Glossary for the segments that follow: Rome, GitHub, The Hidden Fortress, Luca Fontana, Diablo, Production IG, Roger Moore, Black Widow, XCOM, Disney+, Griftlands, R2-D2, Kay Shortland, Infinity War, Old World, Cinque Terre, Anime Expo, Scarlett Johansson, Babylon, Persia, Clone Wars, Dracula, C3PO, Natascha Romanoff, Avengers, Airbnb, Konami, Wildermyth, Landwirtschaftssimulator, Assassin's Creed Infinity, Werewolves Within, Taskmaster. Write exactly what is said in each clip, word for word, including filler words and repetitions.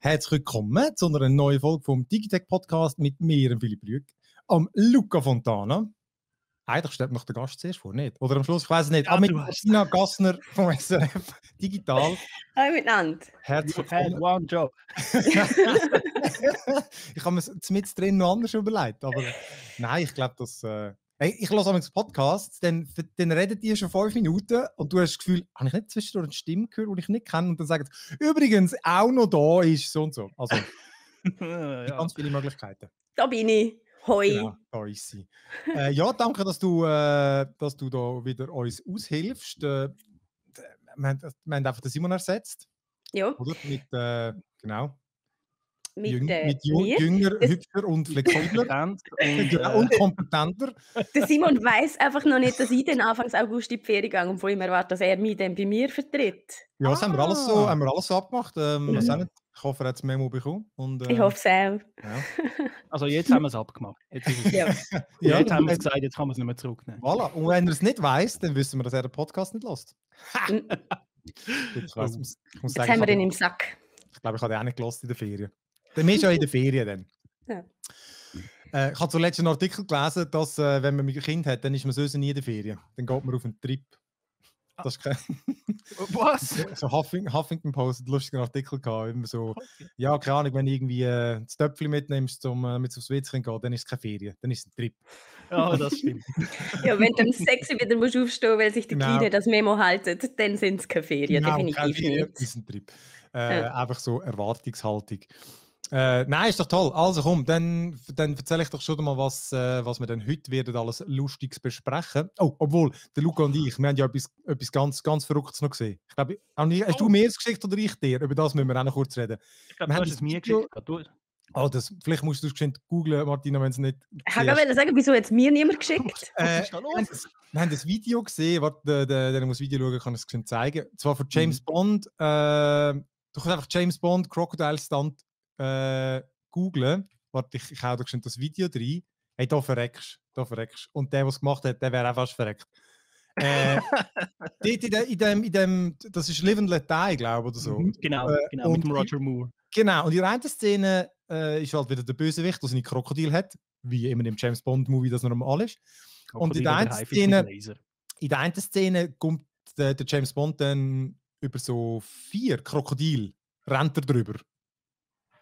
Herzlich willkommen zu einer neuen Folge vom Digitech-Podcast mit mir, Philipp Brück, am Luca Fontana. Eigentlich stellt mich der Gast zuerst vor, nicht? Oder am Schluss, ich weiß es nicht. Ja, ah, mit Christina Gassner vom S R F Digital. Hallo miteinander. Herzlich willkommen. One job. Ich habe mir es mit drin noch anders überlegt. Aber nein, ich glaube, das... Äh, Hey, ich höre am Podcast, dann, dann redet ihr schon fünf Minuten und du hast das Gefühl, habe ich nicht zwischendurch eine Stimme gehört, die ich nicht kenne, und dann sagt übrigens, auch noch da ist so und so. Also, ja, ganz viele Möglichkeiten. Da bin ich. Hoi. Genau, da ist sie. Äh, ja, danke, dass du, äh, dass du da wieder uns aushilfst. Äh, wir, haben, wir haben einfach den Simon ersetzt. Ja. Oder? Mit, äh, genau. Mit, Jüng, äh, mit jünger, das, hübscher und flexibler und, äh, und kompetenter. Der Simon weiss einfach noch nicht, dass ich dann Anfang August in die Ferien gehe und von ihm erwarte, dass er mich dann bei mir vertritt. Ja, das ah. haben, wir alles so, haben wir alles so abgemacht. Ähm, ja. nicht. Ich hoffe, er hat das Memo bekommen. Und, äh, ich hoffe es auch. Ja. Also jetzt haben wir es abgemacht. Jetzt, ist es ja. Ja, jetzt haben wir es gesagt, jetzt kann man es nicht mehr zurücknehmen. Voilà. Und wenn er es nicht weiss, dann wissen wir, dass er den Podcast nicht lässt. Jetzt, weiss, muss, muss jetzt sagen, haben wir den im Sack. Ich glaube, ich habe den auch nicht gehört in der Ferien. Dann ist ja in der Ferien. Dann. Ja. Äh, ich habe zuletzt einen Artikel gelesen, dass, äh, wenn man ein Kind hat, dann ist man sonst nie in der Ferien. Dann geht man auf einen Trip. Das ist kein... Was? So Huffing, Huffington Post hat einen lustigen Artikel gehabt. Immer so, ja, keine Ahnung, wenn du irgendwie äh, das Töpfchen mitnimmst, um äh, mit aufs Schweizchen zu gehen, dann ist es keine Ferien, dann ist es ein Trip. Ja, das stimmt. Ja, wenn du um sechs wieder musst aufstehen musst, weil sich die genau. Kleinen das Memo halten, dann sind es keine Ferien, genau, definitiv Ferien, nicht. Ist ein Trip. Äh, ja. Einfach so Erwartungshaltung. Äh, nein, ist doch toll. Also komm, dann, dann erzähle ich doch schon mal, was, äh, was wir dann heute werden alles Lustiges besprechen. Oh, obwohl, der Luca und ich, wir haben ja etwas, etwas ganz, ganz Verrücktes noch gesehen. Ich glaube, hast oh. du mir es geschickt oder ich dir? Über das müssen wir auch noch kurz reden. Ich glaube, du hast es mir geschickt. Oh, das, vielleicht musst du es geschwind googeln, Martina, wenn es nicht... Ich wollte sagen, wieso hat es mir niemand geschickt? Äh, wir haben das Video gesehen. Warte, der muss das Video schauen, kann ich es geschwind zeigen. Zwar von James mhm. Bond. Äh, du kannst einfach James Bond Crocodile Stunt Äh, googlen. Warte, ich, ich hau da schon das Video rein. Hey, da verreckst da verreckst. Und der, der es gemacht hat, der wäre auch fast verreckt. Äh, in, de, in, dem, in dem, das ist Live and Let Die, glaube ich, oder so. Genau, äh, genau, mit dem Roger Moore. Genau, und in der einen Szene äh, ist halt wieder der Bösewicht, der seine Krokodil hat, wie immer im James-Bond-Movie das normal ist. Und in der einen Szene, in der einen Szene kommt der, der James Bond dann über so vier Krokodil, rennt er drüber.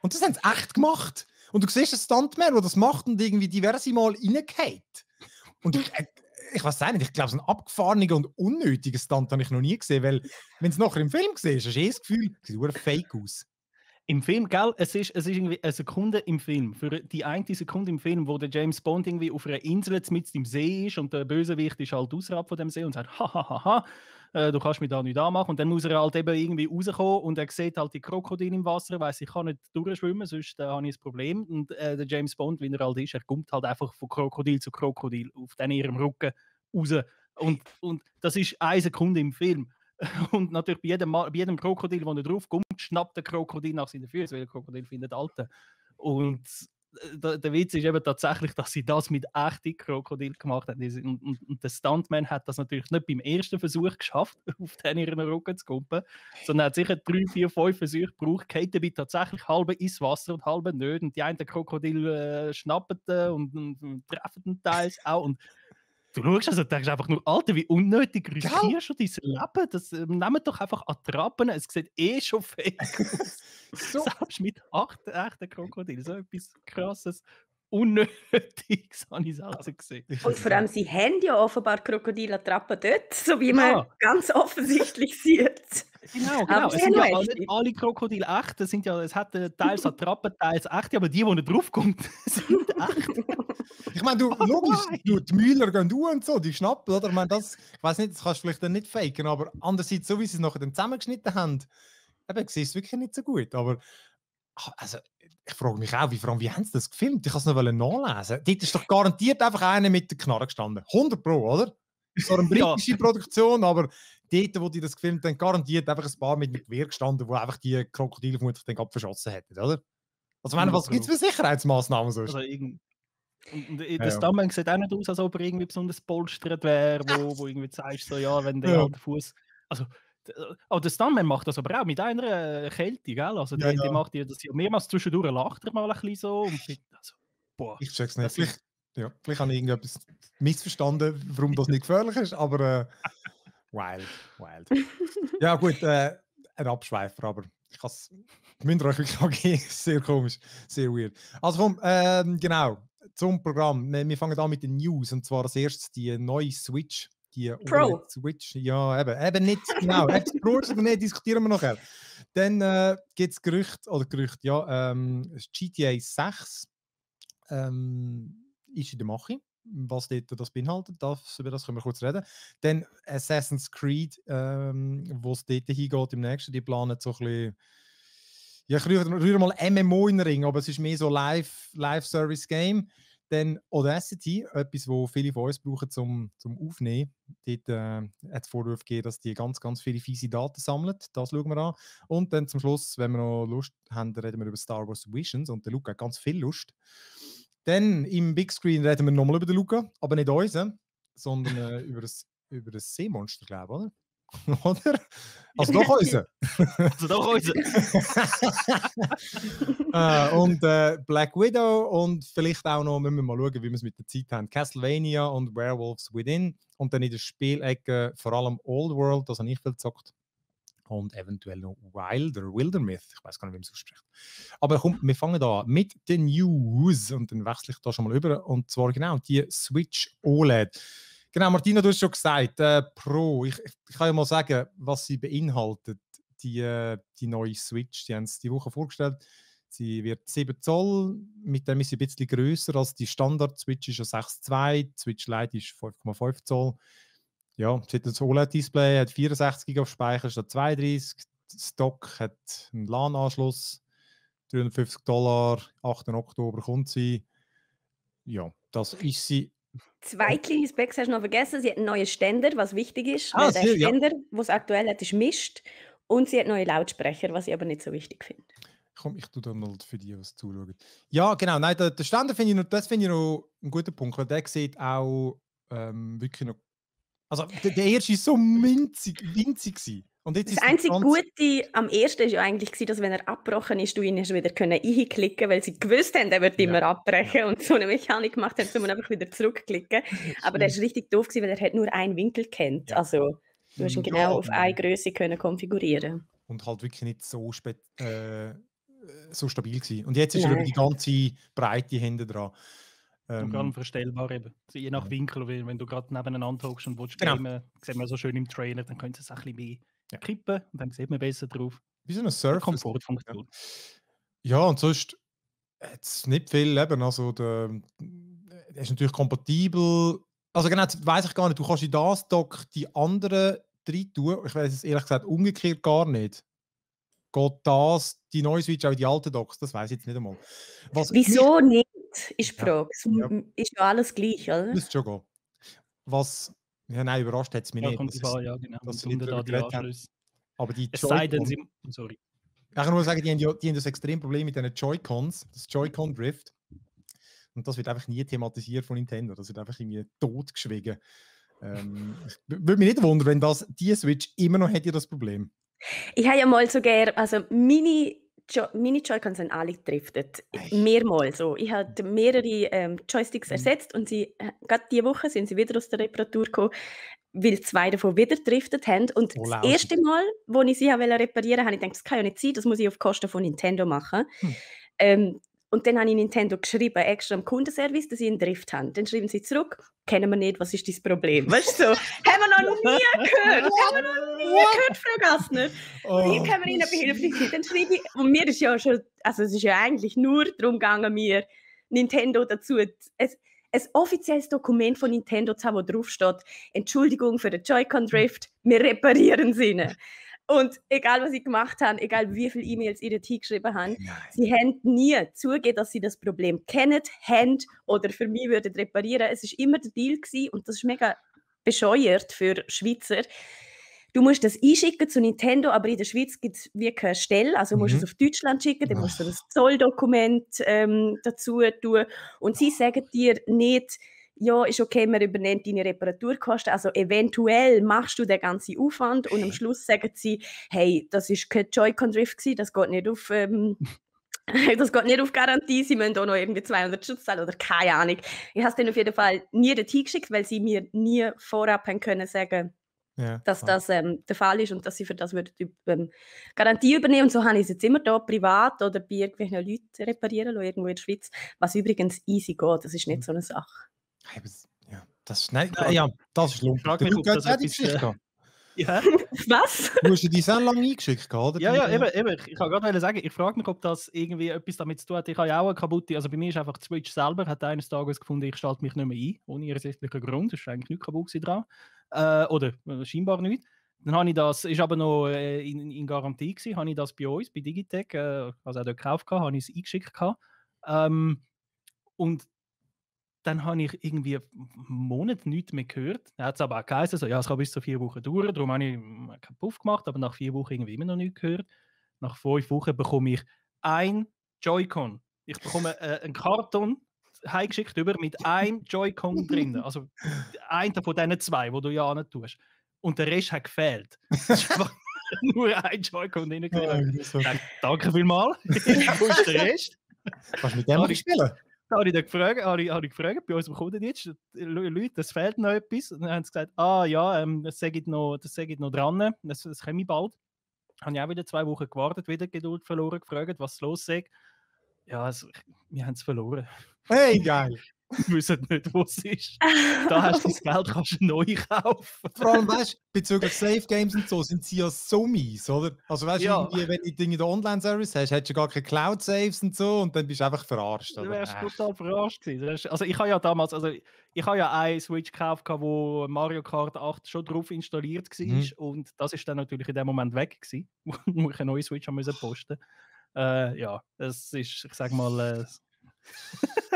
Und das haben sie echt gemacht. Und du siehst einen Stuntman, der das macht und irgendwie diverse Mal reingeht. Und ich, äh, ich weiß es nicht, ich glaube, so einen abgefahrenen und unnötigen Stunt habe ich noch nie gesehen, weil wenn du es nachher im Film siehst, hast du eh das Gefühl, es sieht nur fake aus. Im Film, gell? Es ist, es ist irgendwie eine Sekunde im Film. Für die eine Sekunde im Film, wo der James Bond irgendwie auf einer Insel mit im See ist und der Bösewicht ist halt außerhalb von dem See und sagt, hahaha, äh, du kannst mich da nicht anmachen. Und dann muss er halt eben irgendwie rauskommen und er sieht halt die Krokodile im Wasser, weiss, ich kann nicht durchschwimmen, sonst äh, habe ich ein Problem. Und äh, der James Bond, wie er halt ist, er kommt halt einfach von Krokodil zu Krokodil auf den ihrem Rücken raus. Und, und das ist eine Sekunde im Film. Und natürlich bei jedem, bei jedem Krokodil, der drauf kommt, schnappt der Krokodil nach seinen Füßen, weil der Krokodil findet Alte. Und der, der Witz ist eben tatsächlich, dass sie das mit echten Krokodil gemacht haben. Und, und, und der Stuntman hat das natürlich nicht beim ersten Versuch geschafft, auf den ihren Rücken zu kumpen, sondern hat sicher drei, vier, fünf Versuche gebraucht, geht dabei tatsächlich halbe ins Wasser und halbe nicht. Und die einen der Krokodil äh, schnappen und, und, und treffen den teils auch. Und, du schaust also, denkst einfach nur, Alter, wie unnötig riskierst du dein Leben? Das, äh, nehmt doch einfach Attrappen, es sieht eh schon fake aus. So. Selbst mit acht echten Krokodilen, so etwas Krasses, Unnötiges habe ich selten gesehen. Und vor allem, sie haben ja offenbar Krokodil-Attrappen dort, so wie man ja. ganz offensichtlich sieht. Genau, genau. Es sind ja alle, alle Krokodile echt. Es, sind ja, es hat teils Attrappen, teils echte, aber die, die nicht draufkommen, sind echt. Ich meine, du, oh logisch, du, die Müller gehen du und so, die schnappen, oder? Ich meine, das, ich weiß nicht, das kannst du vielleicht dann nicht faken, aber andererseits, so wie sie es nachher dann zusammengeschnitten haben, eben, siehst du es wirklich nicht so gut. Aber, also, ich frage mich auch, wie, vor allem, wie haben sie das gefilmt? Ich kann es noch nachlesen. Dort ist doch garantiert einfach einer mit der Knarre gestanden. hundert Pro, oder? So eine britische ja. Produktion, aber dort, wo die das gefilmt haben, garantiert einfach ein paar mit einem Gewehr gestanden, wo einfach die Krokodile vermutlich dann abverschossen hätten, oder? Also, meine, was gibt es für Sicherheitsmaßnahmen sonst? Also, irgend Und das ja. Stuntman sieht auch nicht aus, als ob er irgendwie besonders polstert wäre, wo, wo irgendwie zeigst, so, ja, wenn der ja. Fuß. Also, Oder Stuntman macht das aber auch mit einer Kälte, gell? Also ja, die, ja. die macht das ja mehrmals zwischendurch, lacht er mal ein bisschen so. Und also, boah, ich check's nicht. Vielleicht, ja, vielleicht habe ich irgendetwas missverstanden, warum das nicht gefährlich ist, aber äh, wild, wild. Ja gut, äh, ein Abschweifer, aber ich kann es müsst ihr euch wirklich gehen. Sehr komisch, sehr weird. Also komm, äh, genau, zum Programm. Wir, wir fangen an mit den News, und zwar als erstes die neue Switch. Die Pro. Switch, ja, eben, eben nicht, genau. Pro oder nicht, diskutieren wir nachher. Dann äh, gibt es Gerüchte, oder Gerüchte, ja, ähm, G T A sechs ähm, ist in der Mache. Was dort das beinhaltet, das, über das können wir kurz reden. Dann Assassin's Creed, ähm, wo es dort hingeht im nächsten, die planen so ein bisschen, ja, ich rühre, rühre mal M M O in den Ring, aber es ist mehr so Live, Live-Service-Game. Dann Audacity, etwas, wo viele von uns brauchen zum, zum Aufnehmen. Dort äh, hat es Vorwürfe gegeben, dass die ganz, ganz viele fiese Daten sammeln. Das schauen wir an. Und dann zum Schluss, wenn wir noch Lust haben, reden wir über Star Wars Visions. Und der Luca hat ganz viel Lust. Dann im Big Screen reden wir nochmal über den Luca, aber nicht uns, sondern äh, über, das, über das Seemonster, glaube ich, oder? Oder? Also doch unser. Also doch unser. äh, und äh, Black Widow und vielleicht auch noch, müssen wir mal schauen, wie wir es mit der Zeit haben, Castlevania und Werewolves Within. Und dann in der Spielecke vor allem Old World, das habe ich viel gezockt. Und eventuell noch Wilder, Wildermyth. Ich weiß gar nicht, wie man es ausspricht. Aber komm, wir fangen an mit den News. Und dann wechsle ich da schon mal über. Und zwar genau die Switch O L E D. Genau, Martina, du hast schon gesagt, äh, Pro, ich, ich kann ja mal sagen, was sie beinhaltet, die, äh, die neue Switch. Die haben es die Woche vorgestellt. Sie wird sieben Zoll, mit dem ist sie ein bisschen grösser als die Standard-Switch, ist ja sechs Komma zwei, die Switch Lite ist fünf Komma fünf Zoll. Ja, sie hat ein O L E D-Display, hat vierundsechzig Gigabyte Speicher statt zweiunddreißig, Stock hat einen LAN-Anschluss, dreihundertfünfzig Dollar, achter Oktober kommt sie. Ja, das ist sie. Zwei kleine Specs hast du noch vergessen. Sie hat einen neuen Ständer, was wichtig ist. Ah, weil der sehr, Ständer, ja. den es aktuell hat, ist mischt. Und sie hat neue Lautsprecher, was ich aber nicht so wichtig finde. Komm, ich tue da mal für die, was zuschauen. Ja, genau. Nein, der, der Ständer finde ich noch, das finde ich noch einen guten Punkt, weil der sieht auch ähm, wirklich noch... Also der, der erste war so winzig, winzig. Und jetzt das einzige Gute am ersten war ja eigentlich, dass wenn er abgebrochen ist, du ihn hast wieder reinklicken können, weil sie gewusst haben, er wird immer ja. abbrechen ja. und so eine Mechanik gemacht haben, um ihn einfach wieder zurückklicken. Aber der war richtig doof, weil er hat nur einen Winkel kennt. Ja. Also du hast ihn ja. genau auf eine Größe können konfigurieren. Und halt wirklich nicht so, spät, äh, so stabil gewesen. Und jetzt ist Nein. er über die ganze Breite hinten dran. Und ähm, verstellbar eben. Also je nach Winkel, wenn du gerade nebeneinander hockst und willst, genau. gamen, sehen wir so schön im Trailer, dann können sie es ein bisschen mehr ja. kippen und dann sieht man besser drauf. Wie so eine Surf-Komfortfunktion. Ja. ja, und sonst hat es nicht viel eben. Also, der, der ist natürlich kompatibel. Also, genau, das weiss ich gar nicht. Du kannst in das Dock die anderen rein tun. Ich weiß es ehrlich gesagt umgekehrt gar nicht. Geht das, die neue Switch, auch in die alten Docks? Das weiß ich jetzt nicht einmal. Was Wieso nicht? Ist die Frage. Ja, ja. Ist ja alles gleich, oder? Müsste schon gehen. Was, ja, nein, überrascht hat es mich ja, nicht. Das war, ist, ja, genau. Dass sie da die Anschlüsse. Aber die Joy-Cons... Sorry. Ich kann nur sagen, die haben, die, die haben das extrem Problem mit diesen Joy-Cons, das Joy-Con-Drift. Und das wird einfach nie thematisiert von Nintendo. Das wird einfach irgendwie totgeschwiegen. Ähm, ich würde mich nicht wundern, wenn das, die Switch immer noch hätte das Problem. Ich habe ja mal so gerne, also Mini... Jo- meine Joy-Cons sind alle gedriftet. Mehrmals so. Ich habe mehrere ähm, Joysticks ersetzt und sie, äh, gerade diese Woche sind sie wieder aus der Reparatur gekommen, weil zwei davon wieder gedriftet haben. Und oh, das erste Mal, als ich sie reparieren wollte, habe ich gedacht, das kann ja nicht sein, das muss ich auf Kosten von Nintendo machen. Hm. Ähm, und dann habe ich Nintendo geschrieben, extra am Kundenservice, dass sie einen Drift haben. Dann schreiben sie zurück, kennen wir nicht, was ist dein Problem? Weißt du, so, haben wir noch nie gehört, haben wir noch nie gehört, Frau Gassner. Oh, hier können wir Ihnen behilflich sein. Dann schreibe ich, und mir ist ja schon, also es ist ja eigentlich nur darum gegangen, mir Nintendo dazu, ein, ein offizielles Dokument von Nintendo zu haben, wo draufsteht, Entschuldigung für den Joy-Con-Drift, wir reparieren sie nicht. Und egal, was sie gemacht haben, egal wie viele E-Mails sie dorthin geschrieben haben, Nein. sie haben nie zugegeben, dass sie das Problem kennen, haben oder für mich würden reparieren. Es war immer der Deal gewesen, und das ist mega bescheuert für Schweizer. Du musst das einschicken zu Nintendo, aber in der Schweiz gibt es wie keine Stelle. Also musst du mhm. es auf Deutschland schicken, dann musst du ein Zolldokument ähm, dazu tun. Und sie sagen dir nicht, ja, ist okay, man übernimmt deine Reparaturkosten, also eventuell machst du den ganzen Aufwand und am Schluss sagen sie, hey, das war kein Joy-Con-Drift, das geht nicht auf... Ähm, das geht nicht auf Garantie, sie müssen auch noch irgendwie zweihundert Schutz zahlen oder keine Ahnung. Ich habe es dann auf jeden Fall nie dorthin geschickt, weil sie mir nie vorab haben können sagen, ja, dass klar. das ähm, der Fall ist und dass sie für das würden, ähm, Garantie übernehmen. Und so habe ich es jetzt immer da privat oder bei irgendwelchen Leuten reparieren lassen, irgendwo in der Schweiz, was übrigens easy geht, das ist nicht mhm. so eine Sache. Ja, das ist, nein, ja, ja, das ist lumpen. Frage mich, ob das etwas, äh, ja. Was? Du hast die sehr lange eingeschickt, oder? Ja, ja, eben, eben. Ich kann gerade sagen, ich frage mich, ob das irgendwie etwas damit zu tun hat. Ich habe ja auch eine kaputte, also bei mir ist einfach Switch selber, hat eines Tages gefunden, ich schalte mich nicht mehr ein, ohne ersichtlichen Grund, es war eigentlich nichts kaputt dran, äh, oder äh, scheinbar nicht. Dann habe ich das, ist aber noch äh, in, in Garantie gewesen, habe ich das bei uns, bei Digitec, äh, also auch dort gekauft, habe ich es eingeschickt gehabt. Ähm, und dann habe ich irgendwie einen Monat nichts mehr gehört. Dann hat es aber auch geheißen, so, ja, es kann bis zu vier Wochen dauern, darum habe ich keinen Puff gemacht, aber nach vier Wochen irgendwie immer noch nichts gehört. Nach fünf Wochen bekomme ich ein Joy-Con. Ich bekomme äh, einen Karton heimgeschickt über mit einem Joy-Con drin. Also einen von diesen zwei, die du ja nicht tust. Und der Rest hat gefehlt. Nur ein Joy-Con drin. Oh, danke vielmals. Wo ist der Rest? Kannst du mit dem spielen? Da habe ich gefragt, habe ich, habe ich gefragt bei unserem Kunden jetzt, Leute, das fehlt noch etwas. Und dann haben sie gesagt, ah ja, ähm, das sage ich noch, das sage ich noch dran, das, das komme ich bald. Habe ich auch wieder zwei Wochen gewartet, wieder Geduld verloren, gefragt, was los sei. Ja, also, wir haben es verloren. Hey, geil! Wir wissen nicht, wo es ist. Da hast du das Geld, kannst du neu kaufen. Vor allem, weißt du, bezüglich Safe Games und so sind sie ja so mies, oder? Also, weißt du, ja. Wenn du Dinge in der Online-Service hast, hättest du gar keine Cloud-Saves und so und dann bist du einfach verarscht. Oder? Du wärst total verarscht gewesen. Also, ich habe ja damals, also, ich habe ja einen Switch gekauft, wo Mario Kart acht schon drauf installiert war mhm. und das ist dann natürlich in dem Moment weg gewesen, wo ich einen neuen Switch haben müssen posten. Äh, ja, das ist, ich sag mal, äh,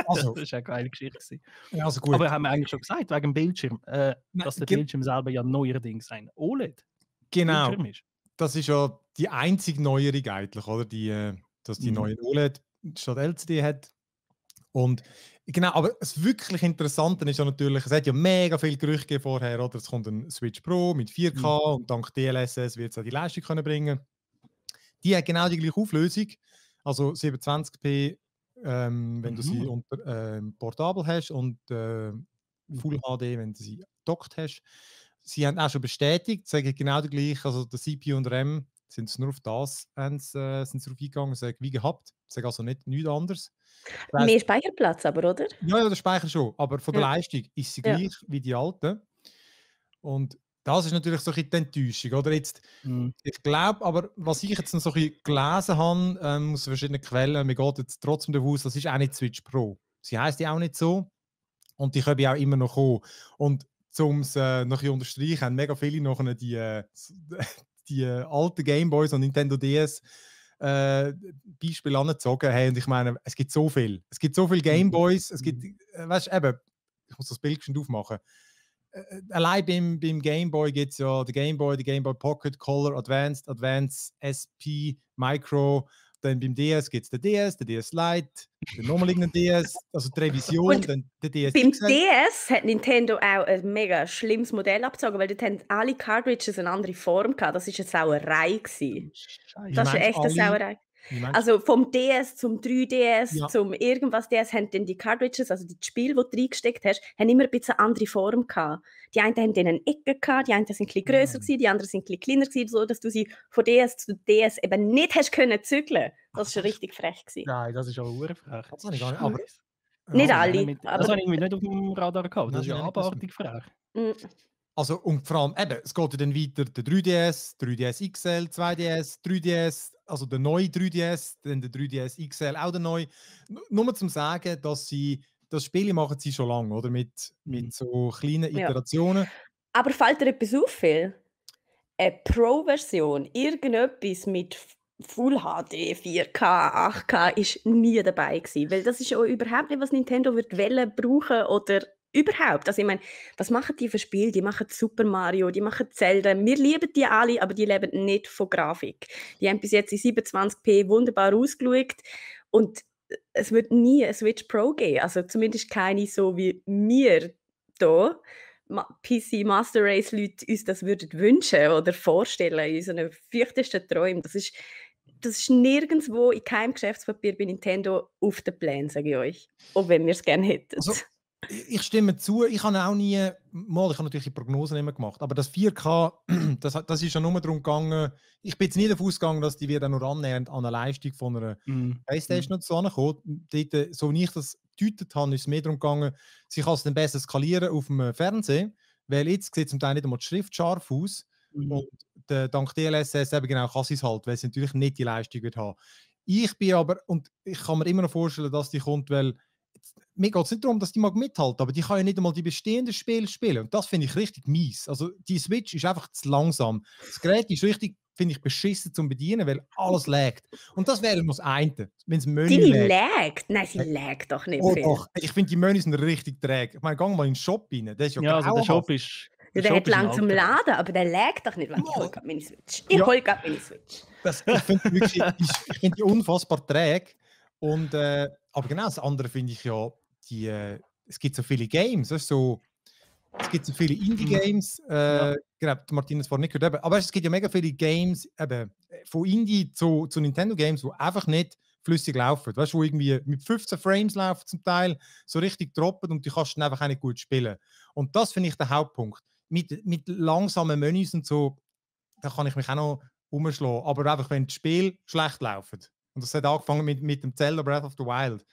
also, das war eine geile Geschichte. Ja, also gut. Aber haben wir eigentlich schon gesagt, wegen dem Bildschirm, äh, dass der Bildschirm selber ja neuerdings ein O L E D genau. ist. Das ist ja die einzige Neuerung eigentlich, oder? Die, dass die mhm. neue O L E D statt L C D hat. Und genau, aber das wirklich Interessante ist ja natürlich, es hat ja mega viel Gerüchte vorher, oder? Es kommt ein Switch Pro mit vier K mhm. und dank D L S S wird es auch die Leistung können bringen. Die hat genau die gleiche Auflösung, also siebenhundertzwanzig p Ähm, wenn mhm. du sie unter, ähm, portabel hast und äh, Full H D, wenn du sie dockt hast. Sie haben auch schon bestätigt, sagen genau das gleiche, also der C P U und RAM sind es nur auf das äh, sind drauf eingegangen, sagen wie gehabt, sagen also nicht nichts anderes. Weißt, mehr Speicherplatz aber, oder? Ja, ja, der Speicher schon, aber von der ja. Leistung ist sie gleich ja. wie die alte. Und das ist natürlich so ein bisschen die Enttäuschung, oder? Jetzt, mhm. ich glaube, aber was ich jetzt noch so ein bisschen gelesen habe, ähm, aus verschiedenen Quellen, mir geht jetzt trotzdem davon aus, das ist auch nicht Switch Pro. Sie heisst ja auch nicht so und die können auch immer noch kommen. Und um es äh, noch ein bisschen unterstreichen, haben mega viele noch die, äh, die äh, alten Gameboys und Nintendo D S äh, Beispiele angezogen. Hey, und ich meine, es gibt so viel. Es gibt so viele Gameboys, es gibt, äh, weißt du, eben, ich muss das Bild schon aufmachen. Allein beim, beim Game Boy gibt es ja den Game Boy, den Game Boy Pocket, Color, Advanced, Advanced, S P, Micro. Dann beim D S gibt es den D S, den D S Lite, den normalen D S, also die Revision, und dann den D S. Beim D S hat Nintendo auch ein mega schlimmes Modell abgezogen, weil dort haben alle Cartridges eine andere Form gehabt. Das war eine Sauerei. Gewesen. Das ist eine echte Sauerei. Also vom D S zum drei D S ja. zum irgendwas D S haben dann die Cartridges, also die Spiele, die du reingesteckt hast, haben immer ein bisschen andere Form gehabt. Die einen haben dann eine Ecke gehabt, die einen sind ein bisschen grösser gewesen, die anderen sind ein bisschen kleiner gewesen, so dass du sie von D S zu D S eben nicht hast können zügeln. Das war schon richtig frech gewesen. Nein, das ist aber urfrech. Das habe ich gar nicht. Aber, nicht aber, alle. Mit, das aber, habe ich irgendwie nicht auf dem Radar gehabt. Das ist ja abartig frech. Mhm. Also, und vor allem, eben, es geht ja dann weiter der drei D S, drei D S X L, zwei D S, drei D S, also der neue drei D S, dann der drei D S X L, auch der neue. Nur mal zum sagen, dass sie, das Spiel machen sie schon lange, oder? Mit, mit so kleinen Iterationen. Ja. Aber fällt dir etwas auf, Phil? Eine Pro-Version, irgendetwas mit Full H D, vier K, acht K, ist nie dabei gewesen. Weil das ist ja überhaupt nicht, was Nintendo wird wollen, brauchen oder... Überhaupt. Also ich meine, was machen die für Spiele? Die machen Super Mario, die machen Zelda. Wir lieben die alle, aber die leben nicht von Grafik. Die haben bis jetzt in siebenundzwanzig p wunderbar ausgeschaut. Und es wird nie eine Switch Pro geben. Also zumindest keine so wie wir hier, P C Master Race Leute, uns das würden wünschen oder vorstellen in unseren fürchtersten Träumen. Das ist, das ist nirgendwo in keinem Geschäftspapier bei Nintendo auf den Plänen, sage ich euch. Auch wenn wir es gerne hätten. Also, ich stimme zu, ich habe auch nie, mal, ich habe natürlich die Prognosen immer gemacht, aber das vier K, das, das ist ja nur darum gegangen, ich bin jetzt nie davon ausgegangen, dass die wieder nur annähernd an eine Leistung von einer mm. Playstation mm. zusammenkommt. Dort, so wie ich das gedeutet habe, ist es mehr darum gegangen, sie kann es dann besser skalieren auf dem Fernsehen, weil jetzt sieht zum Teil nicht einmal die Schrift scharf aus mm. und der, dank D L S S eben genau kann sie es halt, weil sie natürlich nicht die Leistung wird haben. Ich bin aber, und ich kann mir immer noch vorstellen, dass die kommt, weil mir geht es nicht darum, dass die mag mithalten, aber die kann ja nicht einmal die bestehenden Spiele spielen. Und das finde ich richtig mies. Also die Switch ist einfach zu langsam. Das Gerät ist richtig, finde ich, beschissen zum Bedienen, weil alles laggt. Und das wäre nur das eine, wenn es Menü laggt. Die laggt? Nein, sie laggt doch nicht. Oh, doch. Ich finde, die Menüs sind richtig träge. Ich meine, geh mal in den Shop rein. Der ist ja, ja also der Shop ist... Der, der hat lang zum Laden, aber der laggt doch nicht. Ich hole gerade meine Switch. Ich ja. hole gerade meine Switch. Das, ich finde wirklich, ich finde die unfassbar träge. Und... Äh, aber genau das andere finde ich ja, die, äh, es gibt so viele Games, weißt, so, es gibt so viele Indie-Games, äh, ja. genau, Martin hat nicht gehört, aber weißt, es gibt ja mega viele Games, eben, von Indie zu, zu Nintendo-Games, die einfach nicht flüssig laufen, weißt, wo irgendwie mit fünfzehn Frames laufen zum Teil, so richtig droppen und du kannst dann einfach nicht gut spielen. Und das finde ich der Hauptpunkt. Mit, mit langsamen Menüs und so, da kann ich mich auch noch umschlagen, aber einfach, wenn das Spiel schlecht läuft. Und das hat angefangen mit, mit dem Zelda Breath of the Wild.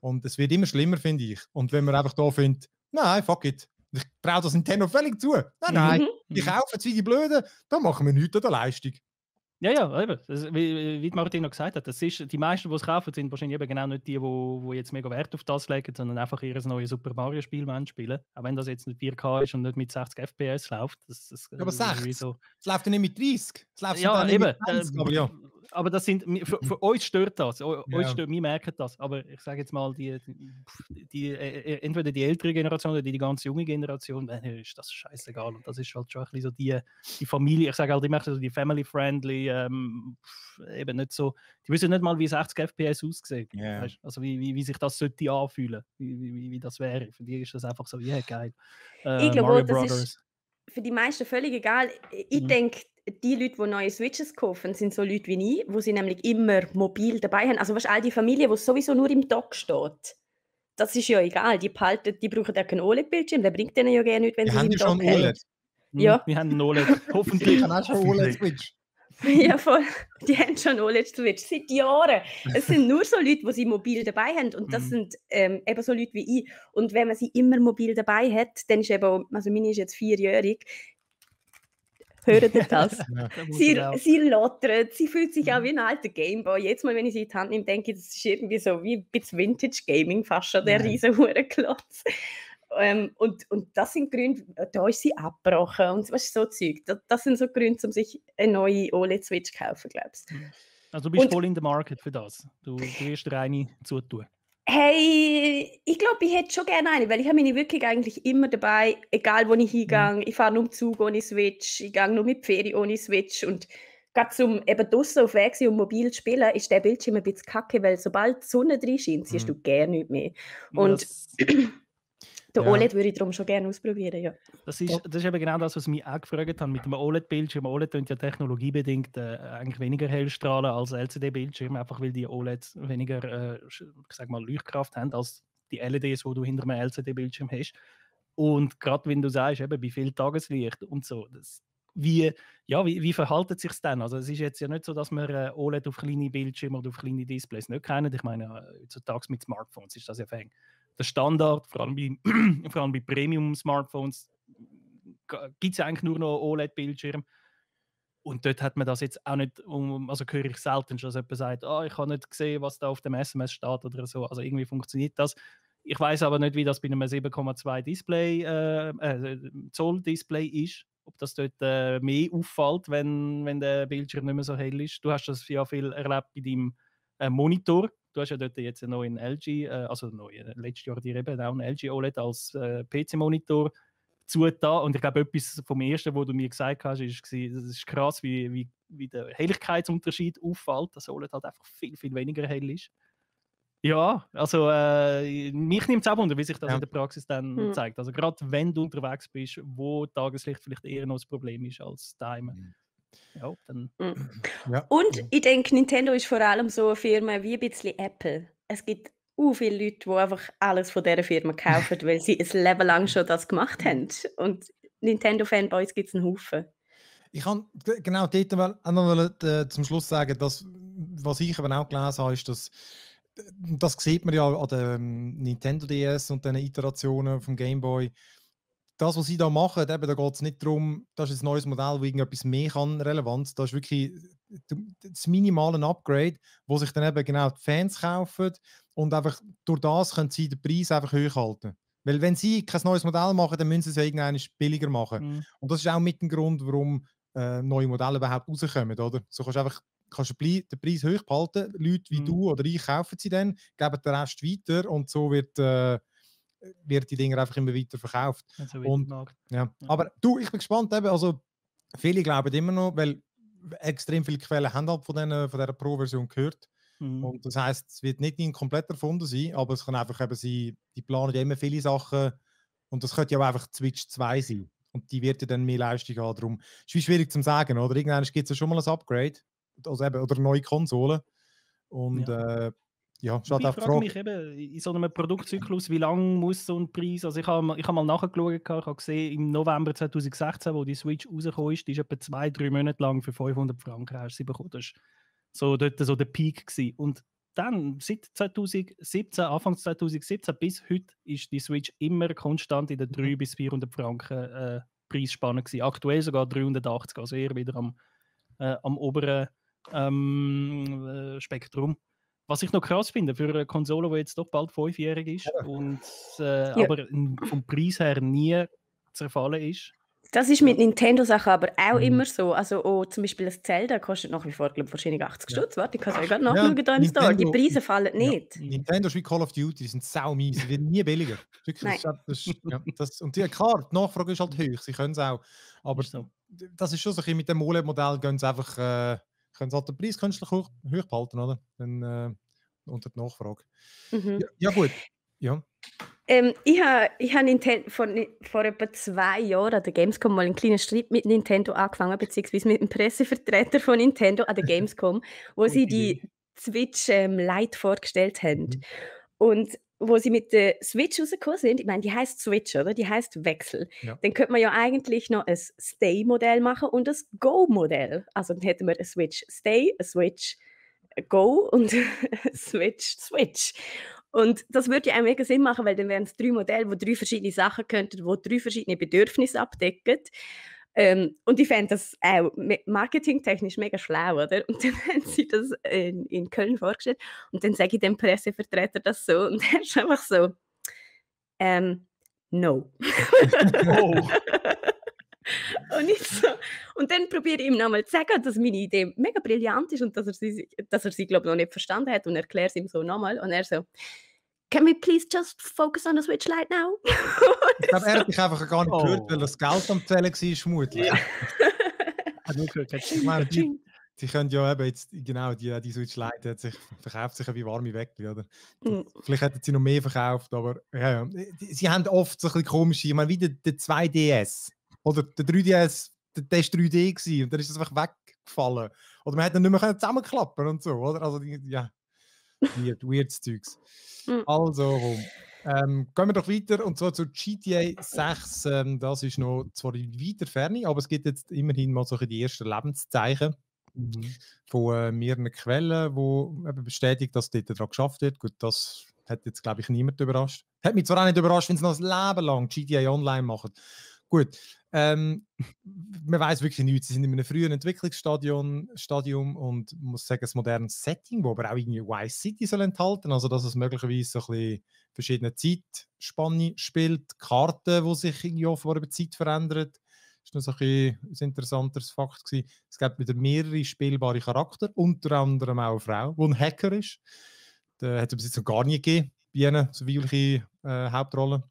Und es wird immer schlimmer, finde ich. Und wenn man einfach da findet, nein, fuck it. Ich traue das Nintendo völlig zu. Nein, nein, mhm. ich kaufe jetzt wie die Blöden, dann machen wir nichts an der Leistung. Ja, ja, eben. Das, wie, wie Martin noch gesagt hat, das ist, die meisten, die es kaufen, sind wahrscheinlich eben genau nicht die, die jetzt mega Wert auf das legen, sondern einfach ihr neues Super Mario-Spiel spielen. Auch wenn das jetzt nicht vier K ist und nicht mit sechzig F P S läuft. Das, das, ja, aber sechzig? So. Es läuft ja nicht mit dreißig. Es läuft ja nicht eben, mit dreißig, äh, aber ja. Aber das sind, für, für uns stört das, o, yeah. uns stört, wir merken das, aber ich sage jetzt mal, die, die, die, äh, entweder die ältere Generation oder die, die ganz junge Generation, äh, ist das scheißegal und das ist halt schon ein bisschen so die, die Familie, ich sage halt, ich möchte so die family-friendly, ähm, eben nicht so, die wissen nicht mal, wie sechzig F P S aussieht, yeah. also wie, wie, wie sich das sollte anfühlen, wie, wie, wie das wäre, für die ist das einfach so, ja yeah, geil. Äh, ich glaube, das ist für die meisten völlig egal, ich mhm. denke, die Leute, die neue Switches kaufen, sind so Leute wie ich, die sie nämlich immer mobil dabei haben. Also weißt, all die Familie, die sowieso nur im Dock steht, das ist ja egal. Die behalten, die brauchen ja keinen O L E D-Bildschirm, der bringt denen ja gerne nichts, wenn sie im Dock haben. Wir haben ja schon O L E D. Wir haben einen O L E D. Hoffentlich haben auch schon O L E D-Switch. Ja, voll. Die haben schon O L E D-Switch seit Jahren. Es sind nur so Leute, die sie mobil dabei haben und das mhm. sind ähm, eben so Leute wie ich. Und wenn man sie immer mobil dabei hat, dann ist eben, also meine ist jetzt vierjährig, hört ihr das? Ja, sie, sie lottert, sie fühlt sich auch wie ein alter Gameboy. Jetzt mal, wenn ich sie in die Hand nehme, denke ich, das ist irgendwie so wie ein bisschen Vintage-Gaming fast schon, der riesen Hurenklotz. Ähm, und, und das sind Gründe, da ist sie abgebrochen und was so Zeug. Das, das sind so Gründe, um sich eine neue O L E D-Switch zu kaufen, glaubst du. Also du bist und, voll in der Market für das. Du, du wirst dir eine zutun. Hey, ich glaube, ich hätte schon gerne eine, weil ich habe meine wirklich eigentlich immer dabei, egal wo ich hingehe. Ich fahre nur im Zug ohne Switch, ich gehe nur mit die Ferien ohne Switch und gerade zum eben draussen auf Weg sein und mobil zu spielen, ist der Bildschirm ein bisschen kacke, weil sobald die Sonne drin scheint, siehst du gerne nichts mehr. Und das, den ja. O L E D würde ich darum schon gerne ausprobieren, ja. Das ist, das ist eben genau das, was mich auch gefragt haben mit dem O L E D-Bildschirm. O L E D sind ja technologiebedingt äh, eigentlich weniger hell strahlen als L C D-Bildschirme, einfach weil die O L E Ds weniger äh, ich sag mal, Leuchtkraft haben als die L E Ds, die du hinter einem L C D-Bildschirm hast. Und gerade wenn du sagst, eben bei viel Tageslicht und so, das, wie, ja, wie, wie verhält es sich dann? Also es ist jetzt ja nicht so, dass man äh, O L E D auf kleine Bildschirme oder auf kleine Displays nicht kennen. Ich meine, äh, heutzutage mit Smartphones ist das ja fäng. Der Standard, vor allem bei, vor allem bei Premium-Smartphones, gibt es eigentlich nur noch O L E D-Bildschirme. Und dort hat man das jetzt auch nicht, um, also höre ich selten, dass jemand sagt, oh, ich habe nicht gesehen, was da auf dem S M S steht oder so. Also irgendwie funktioniert das. Ich weiß aber nicht, wie das bei einem sieben Komma zwei Display, äh, äh, Zoll-Display ist. Ob das dort äh, mehr auffällt, wenn, wenn der Bildschirm nicht mehr so hell ist. Du hast das ja viel erlebt bei deinem äh, Monitor. Du hast ja dort jetzt einen neuen L G, also neuen, letztes Jahr die eben auch einen L G O L E D als äh, P C-Monitor zugetan. Und ich glaube, etwas vom ersten, was du mir gesagt hast, ist, das ist krass, wie, wie, wie der Helligkeitsunterschied auffällt, dass O L E D halt einfach viel, viel weniger hell ist. Ja, also äh, mich nimmt es auch wunder, wie sich das ja. in der Praxis dann mhm. zeigt. Also gerade wenn du unterwegs bist, wo Tageslicht vielleicht eher noch das Problem ist als daheim. Mhm. Ja, dann. Mhm. Ja. Und ich denke, Nintendo ist vor allem so eine Firma wie ein bisschen Apple. Es gibt so viele Leute, die einfach alles von dieser Firma kaufen, weil sie ein Leben lang schon das gemacht haben. Und Nintendo-Fanboys gibt es einen Haufen. Ich kann genau dort mal zum Schluss sagen, dass, was ich aber auch gelesen habe, ist, dass das sieht man ja an dem Nintendo D S und den Iterationen vom Game Boy. Das, was sie da machen, eben, da geht es nicht darum, das ist ein neues Modell, das irgendetwas mehr kann, Relevanz. Das ist wirklich das minimale Upgrade, wo sich dann eben genau die Fans kaufen und einfach durch das können sie den Preis einfach höher halten. Weil wenn sie kein neues Modell machen, dann müssen sie es ja irgendwann billiger machen. Mhm. Und das ist auch mit dem Grund, warum äh, neue Modelle überhaupt rauskommen, oder? So kannst du einfach kannst du den Preis hoch behalten, Leute wie mm. du oder ich kaufen sie dann, geben den Rest weiter und so wird, äh, wird die Dinger einfach immer weiter verkauft. Also und, ja. Ja. Aber du, ich bin gespannt, eben, also viele glauben immer noch, weil extrem viele Quellen haben halt von, den, von dieser Pro-Version gehört. Mm. Und das heisst, es wird nicht komplett erfunden sein, aber es kann einfach eben sein, die planen ja immer viele Sachen und das könnte ja auch einfach Switch zwei sein. Und die wird ja dann mehr Leistung haben. Darum ist es schwierig zu sagen, oder? Irgendwann gibt es ja schon mal ein Upgrade. Also eben, oder neue Konsolen. Und ja, äh, ja ich frage Frage. mich eben, in so einem Produktzyklus, wie lange muss so ein Preis, also ich habe ich hab mal nachgeschaut, ich habe gesehen, im November zwanzig sechzehn, wo die Switch rausgekommen ist, ist etwa zwei, drei Monate lang für fünfhundert Franken hast sie bekommen. Das war so, dort so der Peak gewesen. Und dann, seit zwanzig siebzehn, Anfang zwanzig siebzehn bis heute, ist die Switch immer konstant in den dreihundert bis vierhundert Franken äh, Preisspanne gewesen. Aktuell sogar dreihundertachtzig, also eher wieder am, äh, am oberen Ähm, äh, Spektrum. Was ich noch krass finde, für eine Konsole, die jetzt doch bald fünfjährig ist ja. und äh, ja. aber vom Preis her nie zerfallen ist. Das ist mit Nintendo-Sachen aber auch mhm. immer so. Also oh, zum Beispiel das Zelda kostet nach wie vor, glaube ich, wahrscheinlich achtzig Stutz. Warte, ich kann es euch gerade nachschauen ja, da im Store. Die Preise fallen nicht. Ja. Nintendo ist wie Call of Duty, die sind saumies, sie werden nie billiger. Wirklich, das, das, ja, das, und die, klar, die Nachfrage ist halt hoch, sie können es auch. Aber so. Das ist schon so, mit dem OLED-Modell gehen sie einfach... Äh, können Sie halt den Preis künstlich hoch, hoch behalten, oder? Dann, äh, unter die Nachfrage. Mhm. Ja, ja, gut. Ja. Ähm, ich habe ich ha Nintendo vor, vor etwa zwei Jahren an der Gamescom mal einen kleinen Streit mit Nintendo angefangen, beziehungsweise mit einem Pressevertreter von Nintendo an der Gamescom, wo sie die Switch ähm, Lite vorgestellt haben. Mhm. Und wo sie mit der Switch rausgekommen sind, ich meine, die heisst Switch, oder? Die heisst Wechsel. Ja. Dann könnte man ja eigentlich noch ein Stay-Modell machen und ein Go-Modell. Also dann hätten wir ein Switch Stay, ein Switch Go und ein Switch Switch. Und das würde ja auch mega Sinn machen, weil dann wären es drei Modelle, die drei verschiedene Sachen könnten, die drei verschiedene Bedürfnisse abdecken. Ähm, und ich fände das auch marketingtechnisch mega schlau, oder? Und dann haben sie das in, in Köln vorgestellt und dann sage ich dem Pressevertreter das so und er ist einfach so ähm, no. Oh. Und, ich so, und dann probiere ich ihm nochmal zu sagen, dass meine Idee mega brillant ist und dass er sie, dass er sie glaube ich, noch nicht verstanden hat und erkläre es ihm so nochmal und er so «Can we please just focus on the Switch Lite now?» Ich glaube, er hat mich einfach gar nicht oh. gehört, weil das Geld am Zählen war, vermutlich. Ja. Ich meine, die, die können ja eben jetzt, genau, die, die Switch Lite hat sich, verkauft sich ja wie warme Weckli, oder? Mm. Vielleicht hätten sie noch mehr verkauft, aber ja, ja. Sie haben oft so ein bisschen komische, ich meine, wie der, der zwei D S oder der drei D S, der ist drei D gewesen und dann ist das einfach weggefallen. Oder man hätte nicht mehr zusammenklappen und so, oder? Also, ja. Weird, weirdes Zeugs. Also, ähm, gehen wir doch weiter und zwar zu G T A sechs. Ähm, das ist noch zwar in weiter Ferne, aber es gibt jetzt immerhin mal so die ersten Lebenszeichen mhm. von äh, mehreren Quellen, die eben bestätigt, dass dort daran geschafft wird. Gut, das hat jetzt, glaube ich, niemand überrascht. Hat mich zwar auch nicht überrascht, wenn sie noch ein Leben lang G T A Online machen. Gut, ähm, man weiß wirklich nichts. Sie sind in einem frühen Entwicklungsstadium Stadium und muss sagen, ein modernes Setting, das aber auch irgendwie Vice City soll enthalten. Also, dass es möglicherweise so ein bisschen verschiedene Zeitspannen spielt, Karten, die sich irgendwie offenbar über die Zeit verändern. Das war so ein, ein interessantes Fakt gewesen. Es gibt wieder mehrere spielbare Charaktere, unter anderem auch eine Frau, die ein Hacker ist. Da hat es bis jetzt noch gar nie gegeben, bei ihnen, so welche äh, Hauptrollen.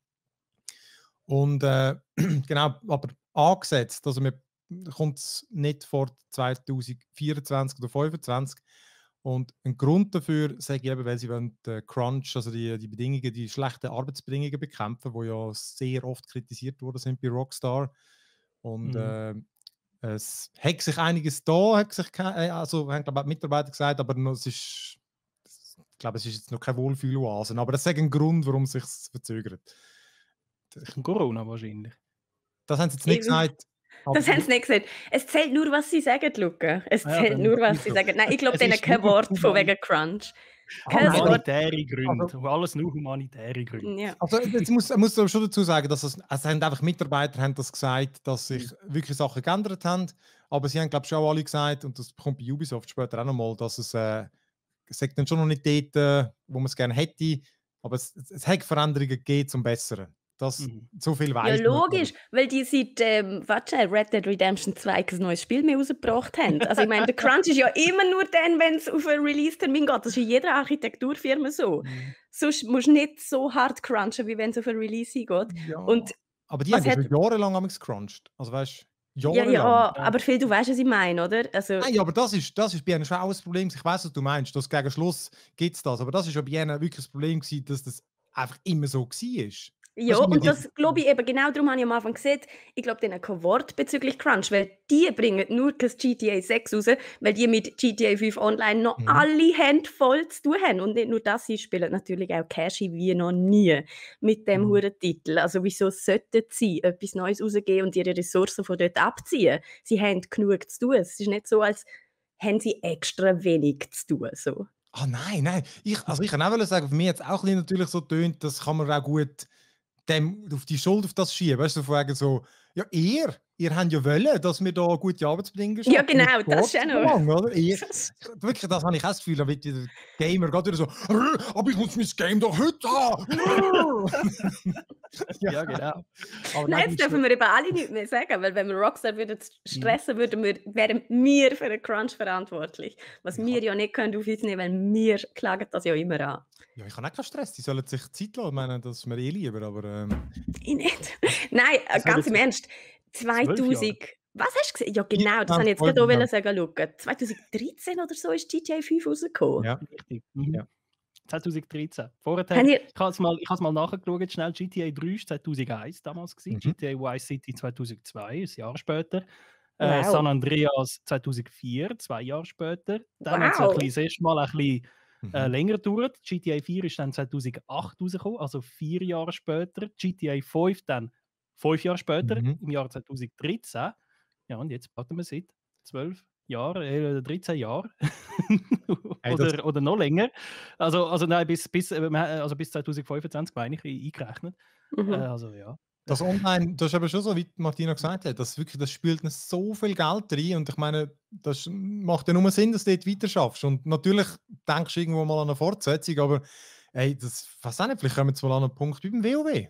Und äh, genau, aber angesetzt, also mir kommt es nicht vor zwanzig vierundzwanzig oder zwanzig fünfundzwanzig. Und ein Grund dafür sage ich eben, weil sie wollen den Crunch, also die, die Bedingungen, die schlechten Arbeitsbedingungen bekämpfen, die ja sehr oft kritisiert worden sind bei Rockstar. Und mhm. äh, es hat sich einiges da, hat sich, also haben glaube ich Mitarbeiter gesagt, aber noch, es ist, ich glaube, es ist jetzt noch kein Wohlfühloasen. Aber das ist ein Grund, warum es sich verzögert. Corona wahrscheinlich. Das haben sie jetzt nicht gesagt. Aber das haben sie nicht gesagt. Es zählt nur, was sie sagen, Luca. Es zählt ja, nur, was sie so. sagen. Nein, ich glaube denen kein Wort von wegen Crunch. Humanitäre Gründe. Also, alles nur humanitäre Gründe. Ja. Also, ich muss, ich muss schon dazu sagen, dass es, also haben einfach Mitarbeiter haben das gesagt, dass sich wirklich Sachen geändert haben. Aber sie haben, glaube ich, schon alle gesagt, und das kommt bei Ubisoft später auch nochmal, dass es äh, sagt dann schon noch nicht dort, wo man es gerne hätte. Aber es, es hat Veränderungen gegeben zum Besseren. Das mhm. so viel weiß ja, logisch, nicht. Weil die seit ähm, Red Dead Redemption zwei kein neues Spiel mehr rausgebracht haben. Also ich meine, der Crunch ist ja immer nur dann, wenn es auf einen Release-Termin geht. Das ist in jeder Architekturfirma so. Mhm. Sonst musst du nicht so hart crunchen, wie wenn es auf einen Release geht. Ja. Und aber die haben hat... jahrelang haben gecrunched. Also weißt, jahrelang. Ja, ja, aber viel, du weißt, was ich meine, oder? Also... Nein, aber das ist, das ist bei ihnen schon auch ein Problem. Ich weiß, was du meinst. Das gegen Schluss gibt es das. Aber das war ja bei ihnen wirklich ein Problem, dass das einfach immer so war. Ja, und das glaube ich eben, genau darum habe ich am Anfang gesagt, ich glaube denen kein Wort bezüglich Crunch, weil die bringen nur das G T A sechs raus, weil die mit G T A fünf Online noch mhm. alle Hände voll zu tun haben. Und nicht nur das, sie spielen natürlich auch Cash wie noch nie mit dem mhm. huren Titel. Also wieso sollten sie etwas Neues rausgeben und ihre Ressourcen von dort abziehen? Sie haben genug zu tun. Es ist nicht so, als hätten sie extra wenig zu tun. So. Ah oh, nein, nein. Ich, also ich kann auch sagen, für mich hat es auch natürlich so tönt, das kann man auch gut... Dem, auf die Schuld auf das schieben, weißt du, von wegen so, ja, ihr, ihr habt ja wollen, dass wir da gute Arbeitsbedingungen schaffen. Ja, genau, das ist ja noch. Wirklich, das habe ich auch das Gefühl, damit der Gamer geht wieder so, aber ich muss mein Game doch heute haben. Ja, genau. Aber nein, jetzt dürfen wir eben alle nichts mehr sagen, weil wenn wir Rockstar würden stressen würden, wir, wären wir für den Crunch verantwortlich. Was ja. wir ja nicht können auf uns nehmen, weil wir klagen das ja immer an. Ja, ich habe auch keinen Stress, die sollen sich Zeit lassen, ich meine, das ist mir eh lieber, aber... Ähm. Ich nicht. Nein, ganz im Ernst, zweitausend... Was hast du gesehen? Ja genau, das ja, habe ich jetzt gerade auch wollen sagen, Luca. zweitausenddreizehn oder so ist G T A fünf rausgekommen. Ja, richtig. Mhm. Ja. zweitausenddreizehn. Vorher, ich ich habe es mal, mal nachgeschaut, schnell, G T A drei war zweitausendeins damals, gewesen, mhm. G T A Vice City zweitausendzwei, ein Jahr später. Wow. Äh, San Andreas zweitausendvier, zwei Jahre später. Dann wow. hat es das erste Mal ein bisschen... Mhm. Äh, länger dauert. G T A vier ist dann zweitausendacht rausgekommen, also vier Jahre später. G T A fünf dann fünf Jahre später, mhm. im Jahr zweitausenddreizehn. Ja, und jetzt warten wir seit zwölf Jahren, äh, dreizehn Jahren hey, oder, oder noch länger. Also, also nein, bis, bis, also bis zweitausendfünfundzwanzig meine ich, eingerechnet. Mhm. Äh, also ja. Das Online, das ist aber schon so, wie Martina gesagt hat, das, wirklich, das spielt so viel Geld rein und ich meine, das macht ja nur Sinn, dass du dort weiter schaffst. Und natürlich denkst du irgendwo mal an eine Fortsetzung, aber ey, das weiß auch nicht, vielleicht kommen wir jetzt mal an einen Punkt wie beim WoW.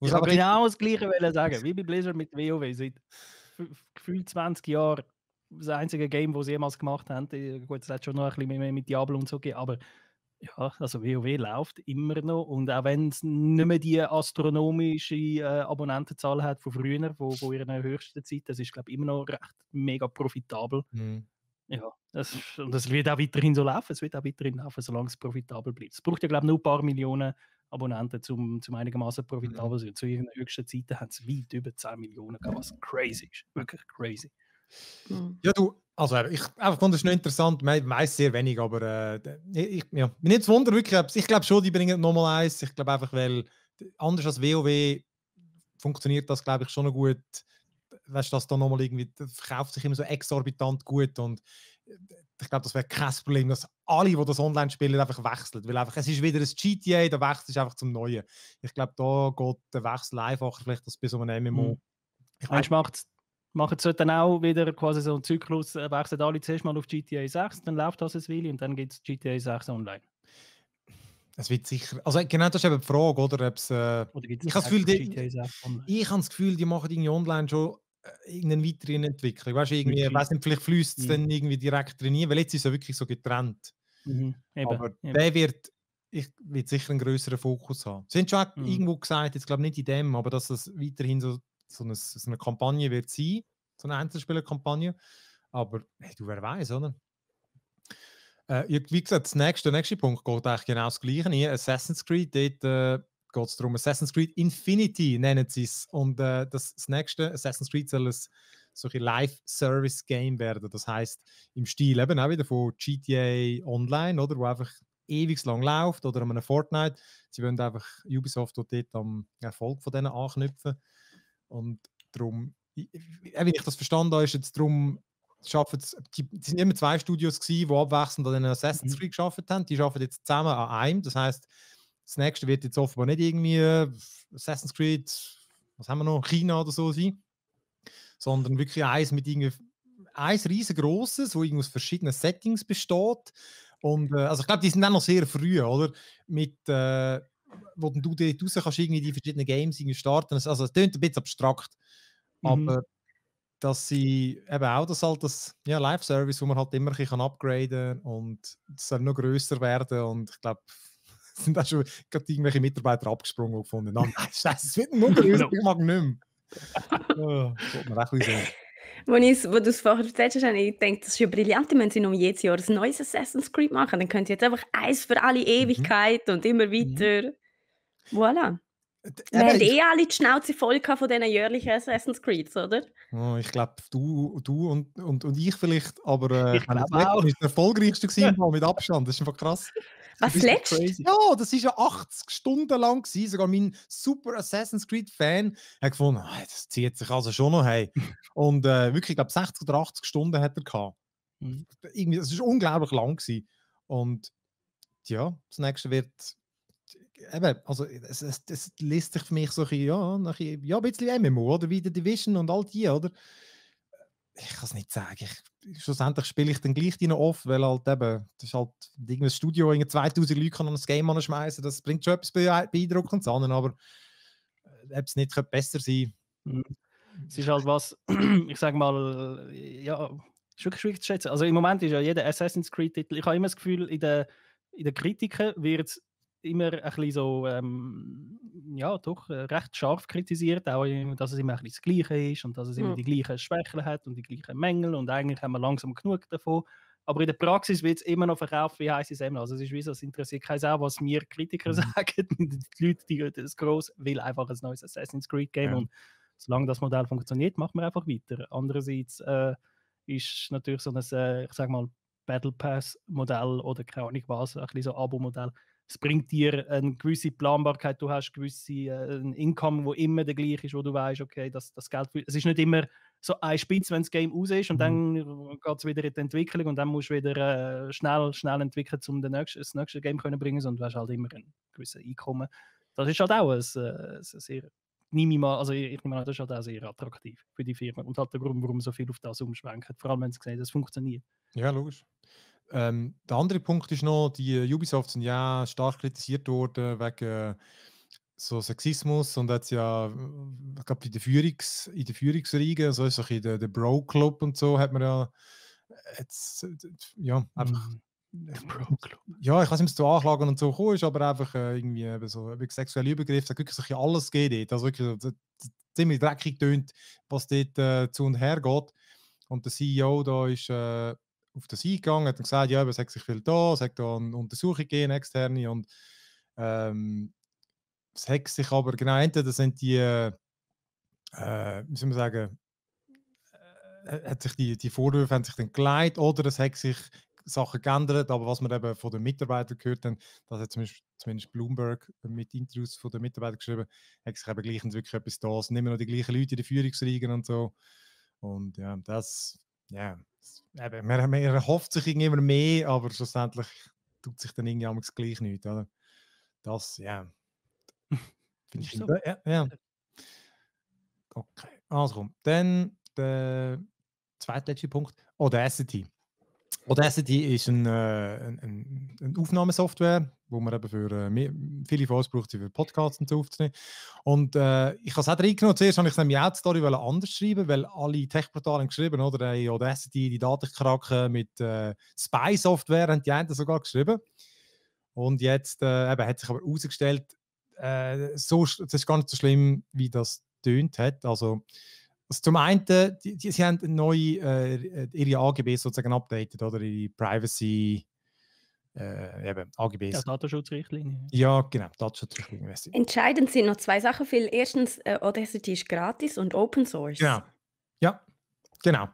Ich wollte genau das Gleiche sagen, wie bei Blizzard mit WoW. Seit gefühlt zwanzig Jahren das einzige Game, das sie jemals gemacht haben. Gut, es hat schon noch ein bisschen mehr mit Diablo und so gegeben, aber ja, also WoW läuft immer noch und auch wenn es nicht mehr die astronomische äh, Abonnentenzahl hat von früher, von, von ihrer höchsten Zeit, das ist glaube ich immer noch recht mega profitabel. Mhm. Ja, das, und das wird auch weiterhin so laufen, es wird auch weiterhin laufen, solange es profitabel bleibt. Es braucht ja glaube ich nur ein paar Millionen Abonnenten, um zum einigermaßen profitabel zu sein. Zu ihren höchsten Zeiten haben es weit über zehn Millionen gehabt, was crazy ist, wirklich crazy. Mhm. Ja, du, also ich fand das noch interessant, man weiß sehr wenig, aber äh, ich, ja, mir nimmt es Wunder, wirklich, ich glaube schon, die bringen nochmal eins, ich glaube einfach, weil anders als WoW funktioniert das, glaube ich, schon noch gut, weißt du, das da nochmal irgendwie, das verkauft sich immer so exorbitant gut und ich glaube, das wäre kein Problem, dass alle, die das online spielen, einfach wechseln, weil einfach, es ist wieder ein G T A, der Wechsel ist einfach zum Neuen. Ich glaube, da geht der Wechsel einfacher, vielleicht das bis um ein M M O. Mhm. Ich weiß, macht's. Machen sie dann auch wieder quasi so einen Zyklus, wechseln alle zuerst mal auf G T A sechs, dann läuft das ein Weile und dann gibt es G T A sechs online. Es wird sicher, also genau das ist eben die Frage, oder? Ob's, äh, oder gibt's ich habe das Gefühl, die, Gefühl, die machen irgendwie online schon irgendeine weitere Entwicklung. Weißt du, irgendwie, weiss nicht, vielleicht fließt es mhm. dann irgendwie direkt rein, weil jetzt ist es ja wirklich so getrennt. Mhm. Eben, aber eben. Der wird, ich, wird sicher einen größeren Fokus haben. Sie haben schon mhm. irgendwo gesagt, jetzt glaube ich nicht in dem, aber dass das weiterhin so So eine, so eine Kampagne wird sein, so eine Einzelspielerkampagne. Aber hey, du, wer weiß, oder? Äh, wie gesagt, das nächste, der nächste Punkt geht eigentlich genau das Gleiche. Hier, Assassin's Creed, dort äh, geht es darum, Assassin's Creed Infinity nennen sie es. Und äh, das, das nächste, Assassin's Creed, soll ein solche Live-Service-Game werden. Das heisst, im Stil eben auch wieder von G T A Online, oder, wo einfach ewig lang läuft, oder an einem Fortnite. Sie wollen einfach Ubisoft dort am Erfolg von denen anknüpfen. Und darum, wie ich das verstanden habe, ist jetzt darum, es waren immer zwei Studios, die abwechselnd an den Assassin's Creed gearbeitet haben. Die arbeiten jetzt zusammen an einem. Das heisst, das nächste wird jetzt offenbar nicht irgendwie Assassin's Creed, was haben wir noch, China oder so sein, sondern wirklich eins mit irgendwie, eins riesengroßes, wo irgendwie aus verschiedenen Settings besteht. Und, äh, also ich glaube, die sind dann noch sehr früh, oder? Mit, äh, wo du dort raus kannst, irgendwie die verschiedenen Games starten. Also es klingt ein bisschen abstrakt, mhm. aber dass sie eben auch das, halt das ja, Live-Service, wo man halt immer kann upgraden kann und es soll noch grösser werden. Und ich glaube, es sind auch schon gerade irgendwelche Mitarbeiter abgesprungen und gefunden, nein, scheiße, es wird noch grösser, ich mag nicht mehr. Oh, das man auch ein bisschen so. Als du es vorher erzählt hast, habe ich gedacht, das ist ja brillant, wenn sie noch jedes Jahr ein neues Assassin's Creed machen. Dann können sie jetzt einfach eins für alle Ewigkeit mhm. und immer weiter. Mhm. Voilà. Wir haben eh alle die Schnauze voll von diesen jährlichen Assassin's Creeds, oder? Oh, ich glaube, du, du und, und, und ich vielleicht, aber äh, ich glaube auch. Das war der erfolgreichste gewesen, ja. mit Abstand. Das ist einfach krass. Was, letztes? Ja, das war ja achtzig Stunden lang gewesen. Sogar mein super Assassin's Creed-Fan hat gefunden, oh, das zieht sich also schon noch. Hey. Und äh, wirklich, ich glaube, sechzig oder achtzig Stunden hat er gehabt. Mhm. Irgendwie, das war unglaublich lang gewesen. Und ja, das nächste wird... Eben, also es, es, es lässt sich für mich so ein bisschen, ja, ein, bisschen, ja, ein bisschen M M O, oder wie The Division und all die, oder? Ich kann es nicht sagen. Ich, schlussendlich spiele ich dann gleich die noch oft, weil halt eben, das ist halt irgendein Studio, zweitausend Leute kann an ein Game anschmeißen, das bringt schon etwas Beeindruckendes an, aber ob es nicht könnte besser sein. Es ist halt was, ich sage mal, ja, ist wirklich schwierig zu schätzen. Also im Moment ist ja jeder Assassin's Creed-Titel, ich habe immer das Gefühl, in der, in der Kritiken wird immer ein bisschen so, ähm, ja, doch recht scharf kritisiert, auch, dass es immer ein bisschen das Gleiche ist und dass es immer mhm. die gleichen Schwächen hat und die gleichen Mängel und eigentlich haben wir langsam genug davon. Aber in der Praxis wird es immer noch verkauft wie heiße Semmel. Also es ist wie so, es interessiert keinen auch, was mir Kritiker mhm. sagen. Die Leute, die das gross, will einfach ein neues Assassin's Creed Game ja. und solange das Modell funktioniert, macht man einfach weiter. Andererseits äh, ist natürlich so ein, äh, ich sag mal, Battle Pass Modell oder keine Ahnung was, ein bisschen so Abo-Modell. Es bringt dir eine gewisse Planbarkeit, du hast gewisse äh, ein Income, wo immer der gleiche ist, wo du weißt, okay, das, das Geld, es ist nicht immer so ein Spitz, wenn das Game raus ist und mhm. dann geht es wieder in die Entwicklung und dann musst du wieder äh, schnell, schnell entwickeln, um den nächsten, das nächste Game können bringen, sondern du hast halt immer ein gewisses Einkommen. Das ist halt auch ein, ein sehr, nehme ich mal, also ich, ich nehme an, das ist halt auch sehr attraktiv für die Firmen und halt der Grund, warum so viel auf das umschwenken, vor allem wenn sie sehen, das funktioniert. Ja, logisch. Ähm, der andere Punkt ist noch, die Ubisoft sind ja stark kritisiert worden wegen äh, so Sexismus und jetzt ja, ich glaube, in der Führungs, in der Führungsriege, so ist es in der, der Bro-Club und so, hat man ja jetzt, ja, einfach Bro-Club. Ja, ich weiß nicht, ob es zu Anklagen und so gekommen ist, aber einfach äh, irgendwie eben so, eben sexuelle Übergriffe, es hat wirklich so alles gegeben dort, also wirklich so, ziemlich dreckig tönt, was dort äh, zu und her geht und der C E O da ist äh, auf das eingegangen, hat dann gesagt, ja, es hat sich viel da, es hat da eine Untersuchung gegeben, externe, und ähm, es hat sich aber, genau, entweder sind die, äh, wie soll man sagen, äh, hat sich die, die Vorwürfe haben sich dann geleitet, oder es hat sich Sachen geändert, aber was man eben von den Mitarbeitern gehört haben, das hat zumindest, zumindest Bloomberg mit Interviews von den Mitarbeitern geschrieben, hat sich eben gleich wirklich etwas da, es sind immer noch die gleichen Leute in den Führungsriegen und so, und ja, das, ja, yeah. Eben, man, man erhofft sich immer mehr, aber schlussendlich tut sich dann irgendwie gleich nichts. Oder? Das, ja. Finde ich so. Ja, ja. Okay, also komm. Dann der zweitletzte Punkt: Audacity. Audacity ist ein, äh, ein, ein Aufnahmesoftware, wo man eben für äh, viele von uns braucht, für Podcasts und so aufzunehmen. Und äh, ich habe es auch reingenommen. Zuerst wollte ich es nämlich auch die Story anders schreiben, weil alle Tech-Portale haben geschrieben, oder? Die Audacity, die Datenkraken mit äh, Spy-Software haben die einen sogar geschrieben. Und jetzt äh, eben, hat sich aber herausgestellt, äh, so, das ist gar nicht so schlimm, wie das tönt hat. Also, Also zum einen, die, die, sie haben neue, äh, ihre A G B sozusagen updated, oder ihre Privacy äh, eben A G Bs. Ja, Datenschutzrichtlinien. Ja, genau, Datenschutzrichtlinien. Entscheidend sind noch zwei Sachen. Phil. Erstens, äh, Audacity ist gratis und Open Source. Genau. Ja, genau.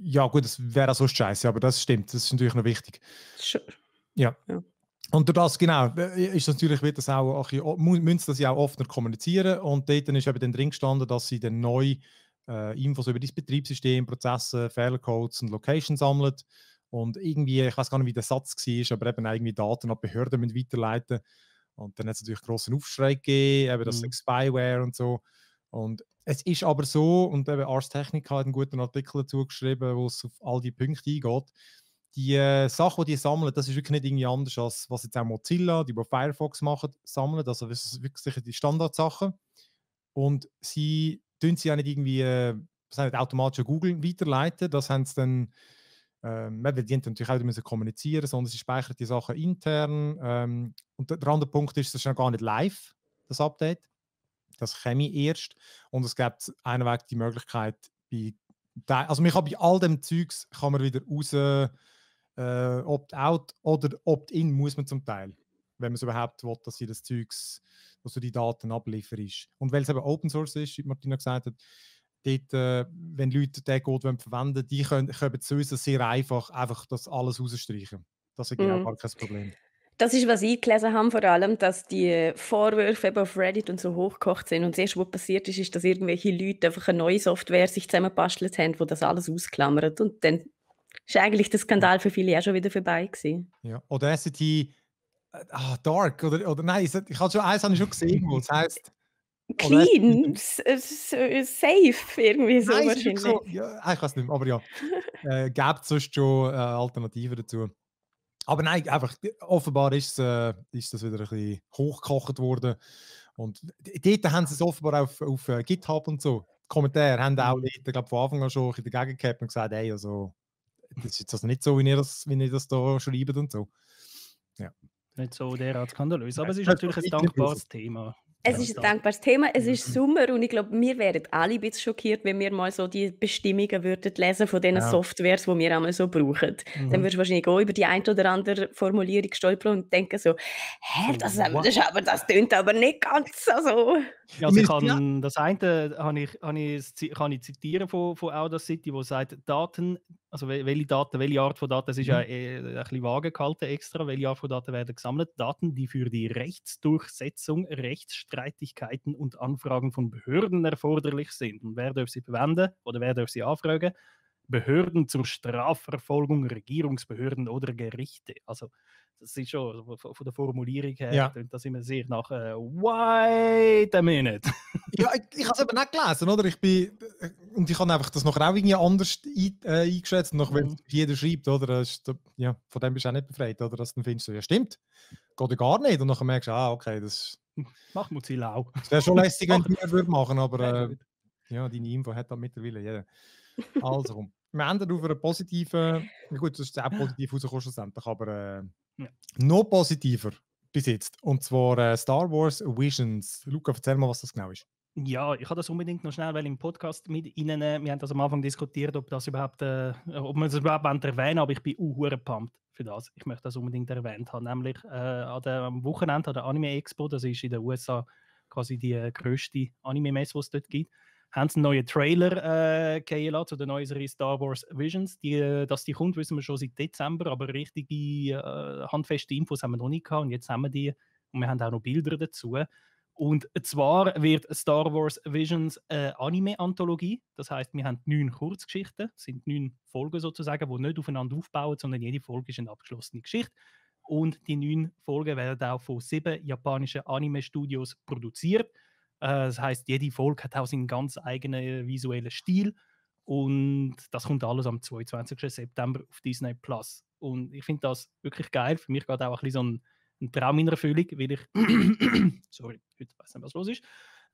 Ja, gut, das wäre auch sonst scheiße, aber das stimmt, das ist natürlich noch wichtig. Sure. Ja. ja. Und durch das, genau, ist das natürlich, wird das auch, auch, müssen das ja auch offener kommunizieren. Und dort ist eben dann drin gestanden, dass sie dann neu äh, Infos über das Betriebssystem, Prozesse, Fehlercodes und Location sammeln. Und irgendwie, ich weiß gar nicht, wie der Satz war, aber eben irgendwie Daten an Behörden müssen weiterleiten. Und dann hat es natürlich großen Aufschrei gegeben, eben das mhm. Spyware und so. Und es ist aber so, und eben Ars Technica hat einen guten Artikel dazu geschrieben, wo es auf all die Punkte eingeht. Die äh, Sachen, die die sammeln, das ist wirklich nicht irgendwie anders, als was jetzt auch Mozilla, die, die Firefox machen, sammeln. Also das sind wirklich die Standardsachen. Und sie tun sie auch nicht irgendwie äh, nicht automatisch an Google weiterleiten. Das haben sie dann, ähm, die haben natürlich auch nicht kommunizieren, sondern sie speichern die Sachen intern. Ähm, und der andere Punkt ist, das ist noch gar nicht live, das Update. Das käme erst. Und es gibt einen Weg die Möglichkeit, bei also man kann bei all dem Zeugs kann man wieder raus äh, Opt-out oder Opt-in muss man zum Teil, wenn man es überhaupt will, dass sie das Zeugs, dass du die Daten ablieferst. Und weil es eben Open Source ist, wie Martina gesagt hat, dort, äh, wenn Leute den Code verwenden, die können, können sowieso sehr einfach einfach das alles rausstreichen. Das ist genau mhm. gar kein Problem. Das ist, was ich gelesen habe, vor allem, dass die Vorwürfe eben auf Reddit und so hochgekocht sind. Und das Erste, was passiert ist, ist, dass irgendwelche Leute einfach eine neue Software sich zusammengebastelt haben, die das alles ausklammert. Und dann ist eigentlich der Skandal für viele auch schon wieder vorbei gewesen. Ja, Audacity, ah, Dark, oder, oder nein, ich habe schon eins habe ich schon gesehen, wo es heisst... Clean, safe, irgendwie so nein, wahrscheinlich. So, ja, ich weiß nicht mehr, aber ja. äh, gäbe es sonst schon äh, Alternativen dazu. Aber nein, einfach, offenbar ist, äh, ist das wieder ein bisschen hochgekocht worden. Und dort haben sie es offenbar auf, auf uh, GitHub und so. Die Kommentare haben auch Leute, ich glaube, von Anfang an schon dagegen gehabt und gesagt, hey, also, das ist jetzt also nicht so, wie ihr das, wie ihr das da schreibt und so. Ja. Nicht so derart skandalös, aber es ist natürlich ein dankbares Thema. Es ist ein dankbares Thema, es ist Sommer und ich glaube, wir wären alle ein bisschen schockiert, wenn wir mal so die Bestimmungen würden lesen von diesen ja. Softwares, die wir einmal so brauchen. Mhm. Dann würdest du wahrscheinlich auch über die eine oder andere Formulierung stolpern und denken so, hä, das, das, aber, das tönt aber nicht ganz so. Ja, also ich kann, das eine kann ich, kann ich, kann ich zitieren von, von Audacity, wo sagt, Daten, also welche Daten, welche Art von Daten, das ist ja ein bisschen vage gehalten extra, welche Art von Daten werden gesammelt? Daten, die für die Rechtsdurchsetzung, Rechtsstreitigkeiten und Anfragen von Behörden erforderlich sind. Und wer darf sie verwenden oder wer darf sie anfragen? Behörden zur Strafverfolgung, Regierungsbehörden oder Gerichte. Also das ist schon von der Formulierung her, ja. das immer sehr nach äh, wait a minute. ja, ich, ich habe es eben nicht gelesen, oder? Ich bin, und ich habe einfach das nachher auch irgendwie anders ein, äh, eingeschätzt, noch wenn jeder schreibt, oder? Ja, von dem bist du auch nicht befreit, oder? Dass du findest, ja stimmt, geht ja gar nicht. Und nachher merkst du, ah, okay, das macht Mozilla auch. Das wäre schon lästig, wenn du mehr würd machen, aber äh, ja, deine Info hat das mittlerweile jeder. Also, wir enden auf einen positiven, gut, das ist auch positiv rausgekommen schlussendlich, aber... Äh, Ja. Noch positiver bis jetzt, und zwar äh, Star Wars Visions. Luca, erzähl mal, was das genau ist. Ja, ich habe das unbedingt noch schnell, weil im Podcast mit Ihnen, äh, wir haben das am Anfang diskutiert, ob das überhaupt, äh, ob man es überhaupt erwähnen, aber ich bin uh, pumped für das. Ich möchte das unbedingt erwähnt haben, nämlich äh, an der, am Wochenende an der Anime Expo, das ist in den U S A quasi die äh, grösste Anime-Messe, die es dort gibt, haben sie einen neuen Trailer äh, gelassen zu der neuen Serie Star Wars Visions. Die, äh, dass die kommt, wissen wir schon seit Dezember, aber richtige äh, handfeste Infos haben wir noch nicht gehabt und jetzt haben wir die und wir haben auch noch Bilder dazu. Und zwar wird Star Wars Visions äh, Anime-Anthologie, das heisst, wir haben neun Kurzgeschichten, das sind neun Folgen sozusagen, die nicht aufeinander aufbauen, sondern jede Folge ist eine abgeschlossene Geschichte. Und die neun Folgen werden auch von sieben japanischen Anime-Studios produziert. Das heisst, jede Folge hat auch seinen ganz eigenen visuellen Stil und das kommt alles am zweiundzwanzigsten September auf Disney Plus. Und ich finde das wirklich geil. Für mich geht auch ein bisschen so ein, ein Traum in Erfüllung, weil ich sorry, heute weiß nicht, was los ist.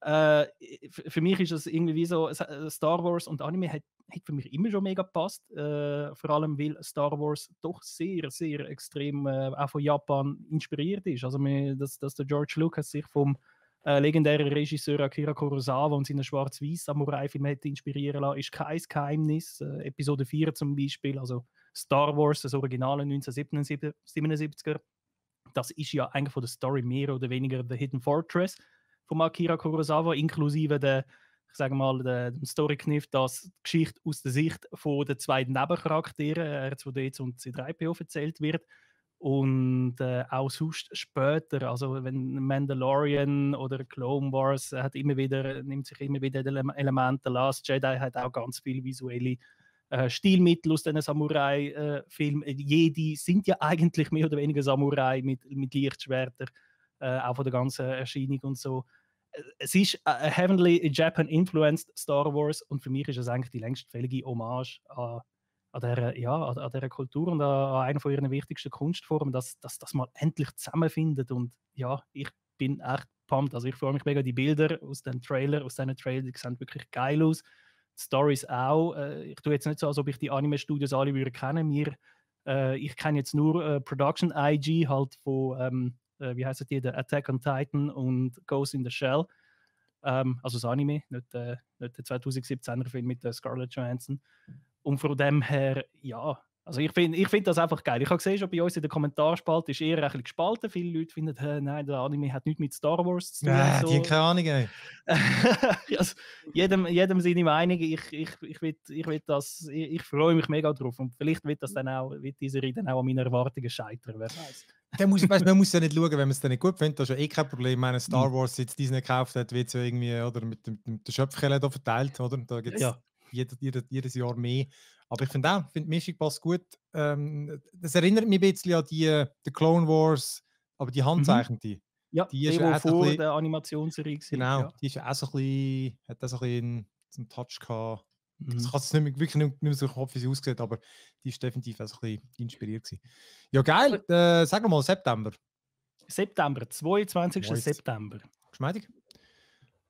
Äh, für mich ist das irgendwie so, Star Wars und Anime hat, hat für mich immer schon mega gepasst. Äh, vor allem, weil Star Wars doch sehr, sehr extrem äh, auch von Japan inspiriert ist. Also, dass, dass der George Lucas sich vom Äh, legendärer Regisseur Akira Kurosawa und seine schwarz-weiß Samurai-Filme inspirieren lassen, ist kein Geheimnis. Äh, Episode vier zum Beispiel, also Star Wars, das Originale neunzehnhundertsiebenundsiebziger, das ist ja eigentlich von der Story mehr oder weniger The Hidden Fortress von Akira Kurosawa, inklusive der, ich sage mal, dem Storykniff, dass die Geschichte aus der Sicht von den zwei Nebencharakteren, R zwei D zwei und C drei P O, erzählt wird. Und äh, auch sonst später, also wenn Mandalorian oder Clone Wars hat immer wieder, nimmt sich immer wieder Elemente. The Last Jedi hat auch ganz viele visuelle äh, Stilmittel aus diesen Samurai-Filmen. Äh, Jedi sind ja eigentlich mehr oder weniger Samurai mit, mit Lichtschwertern, äh, auch von der ganzen Erscheinung und so. Es ist äh, heavily Japan-influenced Star Wars, und für mich ist es eigentlich die längstfällige Hommage an an dieser, ja, an dieser Kultur und an einer von ihren wichtigsten Kunstformen, dass das mal endlich zusammenfindet. Und ja, ich bin echt pumped. Also ich freue mich mega, die Bilder aus den Trailern, aus diesen Trailern, die sehen wirklich geil aus. Die Storys auch. Ich tue jetzt nicht so, als ob ich die Anime-Studios alle würde kennen. Wir, äh, ich kenne jetzt nur äh, Production I G, halt von, ähm, äh, wie heißt die, der Attack on Titan und Ghost in the Shell. Ähm, also das Anime, nicht, äh, nicht der zweitausendsiebzehner-Film mit äh, Scarlett Johansson. Und von dem her, ja, also ich finde ich find das einfach geil. Ich habe gesehen, schon bei uns in der Kommentarspalte ist eher ein bisschen gespalten. Viele Leute finden, hey, nein, der Anime hat nichts mit Star Wars zu tun. Äh, so. Die haben keine Ahnung. Ey. Also, jedem, jedem seine Meinung. Ich, ich, ich, will, ich, will das, ich, ich freue mich mega drauf. Und vielleicht wird, das dann auch, wird diese Reihe dann auch an meinen Erwartungen scheitern. Wer weiß. Dann muss, weißt, man muss ja nicht schauen, wenn man es dann nicht gut findet. Das ist ja eh kein Problem. Meine Star Wars, jetzt Disney gekauft hat, wird es ja irgendwie oder mit, mit, mit der Schöpfkelle da verteilt. Oder? Da gibt's ja. Jedes, jedes Jahr mehr. Aber ich finde auch, find die Mischung passt gut. Ähm, das erinnert mich ein bisschen an die äh, The Clone Wars, aber die handzeichnete. Mhm. Ja, die, die war vor bisschen, der Animationsserie. Genau, ja. Die ist auch so ein bisschen, hat auch so ein bisschen einen Touch gehabt. Mhm. Ich kann es nicht mehr, wirklich nicht mehr so im Kopf, wie sie aussieht, aber die ist definitiv auch so ein bisschen inspiriert gewesen. Ja, geil. Äh, sag mal September. September, zweiundzwanzigsten Weiß. September. Geschmeidig.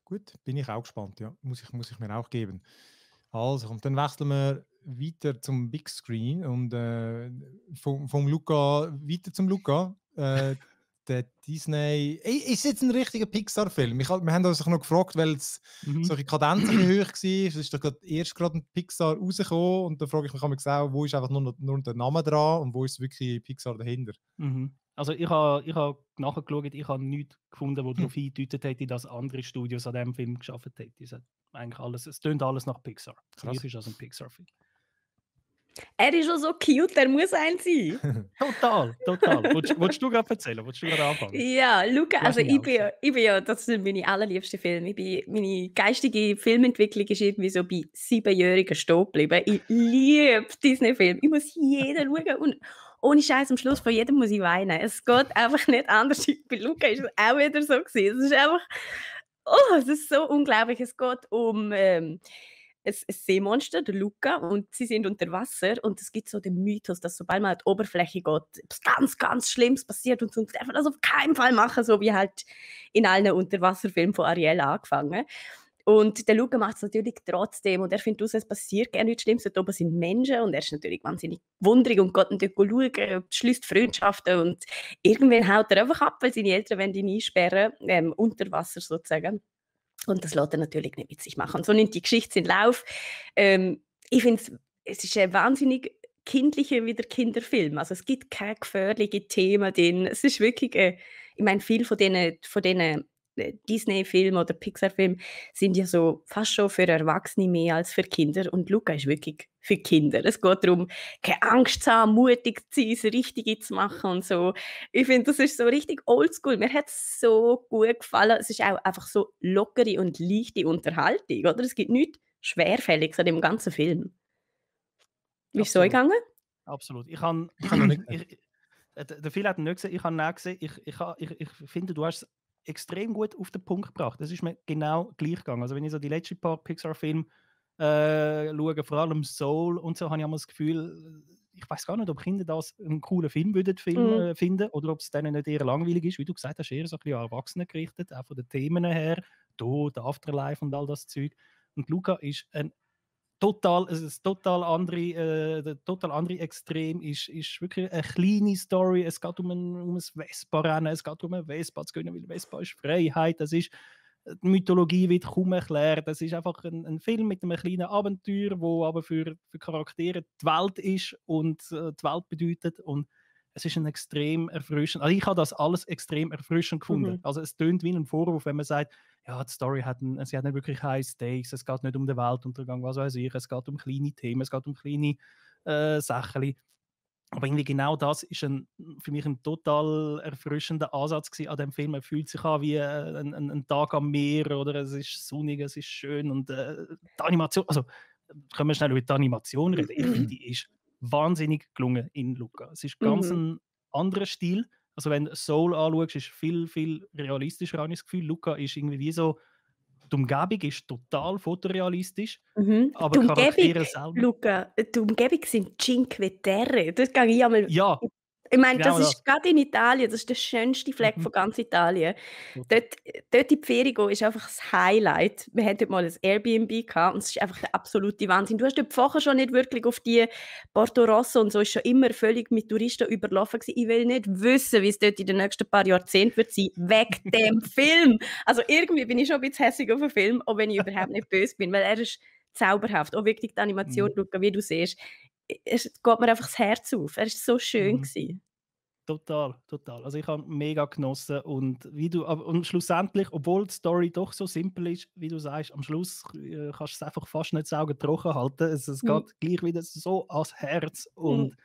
Gut, bin ich auch gespannt. Ja, muss ich, muss ich mir auch geben. Also, und dann wechseln wir weiter zum Big Screen und äh, vom, vom Luca weiter zum Luca. Äh, der Disney. Ey, ist jetzt ein richtiger Pixar-Film? Wir haben uns noch gefragt, weil es mhm. solche Kadenzen höher war. Es ist doch grad, erst gerade ein Pixar rausgekommen und da frage ich mich auch, wo ist einfach nur, nur der Name dran und wo ist wirklich Pixar dahinter? Mhm. Also ich habe ich hab nachgeschaut, ich habe nichts gefunden, das darauf hingedeutet hätte, dass andere Studios an diesem Film gearbeitet hätten. Eigentlich alles, es tönt alles nach Pixar. Krass. Ist das ein Pixar-Film. Er ist schon so cute, er muss ein sein. total, total. Wolltest du gerade erzählen? Wolltest du gerade anfangen? Ja, Luca, also ich bin, ich bin ja, das sind meine allerliebsten Filme. Ich bin, meine geistige Filmentwicklung ist irgendwie so bei siebenjährigen stehen geblieben. Ich liebe Disney-Filme. Ich muss jeden schauen und ohne Scheiß am Schluss von jedem muss ich weinen. Es geht einfach nicht anders. Bei Luca ist es auch wieder so gewesen. Es ist einfach... Oh, es ist so unglaublich. Es geht um ähm, ein, ein Seemonster, der Luca, und sie sind unter Wasser. Und es gibt so den Mythos, dass sobald man an die Oberfläche geht, etwas ganz, ganz Schlimmes passiert. Und sonst darf man das auf keinen Fall machen, so wie halt in allen Unterwasserfilmen von Ariel angefangen. Und der Luca macht es natürlich trotzdem. Und er findet aus, es passiert gerne nichts Schlimmes. Dort oben sind Menschen. Und er ist natürlich wahnsinnig wundrig und geht natürlich schauen, schließt Freundschaften. Und irgendwann haut er einfach ab, weil seine Eltern wollen ihn einsperren, ähm, unter Wasser sozusagen. Und das lässt er natürlich nicht mit sich machen. Und so nimmt die Geschichte seinen Lauf. Ähm, ich finde, es ist ein wahnsinnig kindlicher wieder Kinderfilm. Also es gibt keine gefährlichen Themen drin. Es ist wirklich, äh, ich meine, viel von denen, von denen Disney-Filme oder Pixar-Filme sind ja so fast schon für Erwachsene mehr als für Kinder. Und Luca ist wirklich für Kinder. Es geht darum, keine Angst zu haben, mutig zu sein, das Richtige zu machen und so. Ich finde, das ist so richtig oldschool. Mir hat es so gut gefallen. Es ist auch einfach so lockere und leichte Unterhaltung. Oder? Es gibt nichts Schwerfälliges an dem ganzen Film. Wie ist es so gegangen? Absolut. Ich kann, ich kann nicht. Ich, der Phil hat ihn nicht gesehen. Ich habe ihn auch gesehen. Ich, ich, ich, ich finde, du hast extrem gut auf den Punkt gebracht. Das ist mir genau gleich gegangen. Also wenn ich so die letzten paar Pixar-Filme äh, schaue, vor allem Soul und so, habe ich immer das Gefühl, ich weiß gar nicht, ob Kinder das einen coolen Film würden Film, mhm. finden oder ob es denen nicht eher langweilig ist. Wie du gesagt hast, eher so ein bisschen an Erwachsene gerichtet, auch von den Themen her, Tod, Afterlife und all das Zeug. Und Luca ist ein total, also das total andere, äh, der total andere Extrem ist, ist wirklich eine kleine Story. Es geht um ein, um ein Vespa-Rennen, es geht um ein Vespa zu können, weil Vespa ist Freiheit. Das ist die Mythologie wird kaum erklärt. Es ist einfach ein, ein Film mit einem kleinen Abenteuer, wo aber für, für Charaktere die Welt ist und äh, die Welt bedeutet. Und es ist ein extrem erfrischend. Also ich habe das alles extrem erfrischend gefunden. Mhm. Also es tönt wie ein Vorwurf, wenn man sagt, ja, die Story hat, ein, sie hat nicht wirklich High Stakes, es geht nicht um den Weltuntergang, was weiß ich, es geht um kleine Themen, es geht um kleine äh, Sachen. Aber irgendwie genau das ist ein, für mich ein total erfrischender Ansatz gewesen an dem Film. Er fühlt sich an wie ein, ein, ein Tag am Meer, oder es ist sonnig, es ist schön und äh, die Animation, also können wir schnell über die Animation reden, ich finde, die ist wahnsinnig gelungen in Luca. Es ist ganz mhm. ein anderer Stil. Also wenn du Soul anschaust, ist viel, viel realistischer, habe ich das Gefühl. Luca ist irgendwie wie so, die Umgebung ist total fotorealistisch, mhm. aber die Charaktere selber... Luca, die Umgebung sind Cinque Terre. Das kann ich einmal... Ja, ich meine, genau das, das ist gerade in Italien, das ist der schönste Fleck mhm. von ganz Italien. Mhm. Dort, dort in die Ferien gehen ist einfach das Highlight. Wir hatten dort mal ein Airbnb gehabt und es ist einfach der absolute Wahnsinn. Du hast dort vorher schon nicht wirklich auf die Porto Rosso und so, ist schon immer völlig mit Touristen überlaufen gewesen. Ich will nicht wissen, wie es dort in den nächsten paar Jahrzehnten wird sein, wegen dem Film. Also irgendwie bin ich schon ein bisschen hässig auf den Film, auch wenn ich überhaupt nicht böse bin, weil er ist zauberhaft. Auch wirklich die Animation, mhm. Luca, wie du siehst. Es geht mir einfach das Herz auf. Er war so schön. Mhm. Total, total. Also ich habe mega genossen. Und, wie du, und schlussendlich, obwohl die Story doch so simpel ist, wie du sagst, am Schluss äh, kannst du es einfach fast nicht das Auge trocken halten. Es, es mhm. geht gleich wieder so ans Herz. Und mhm.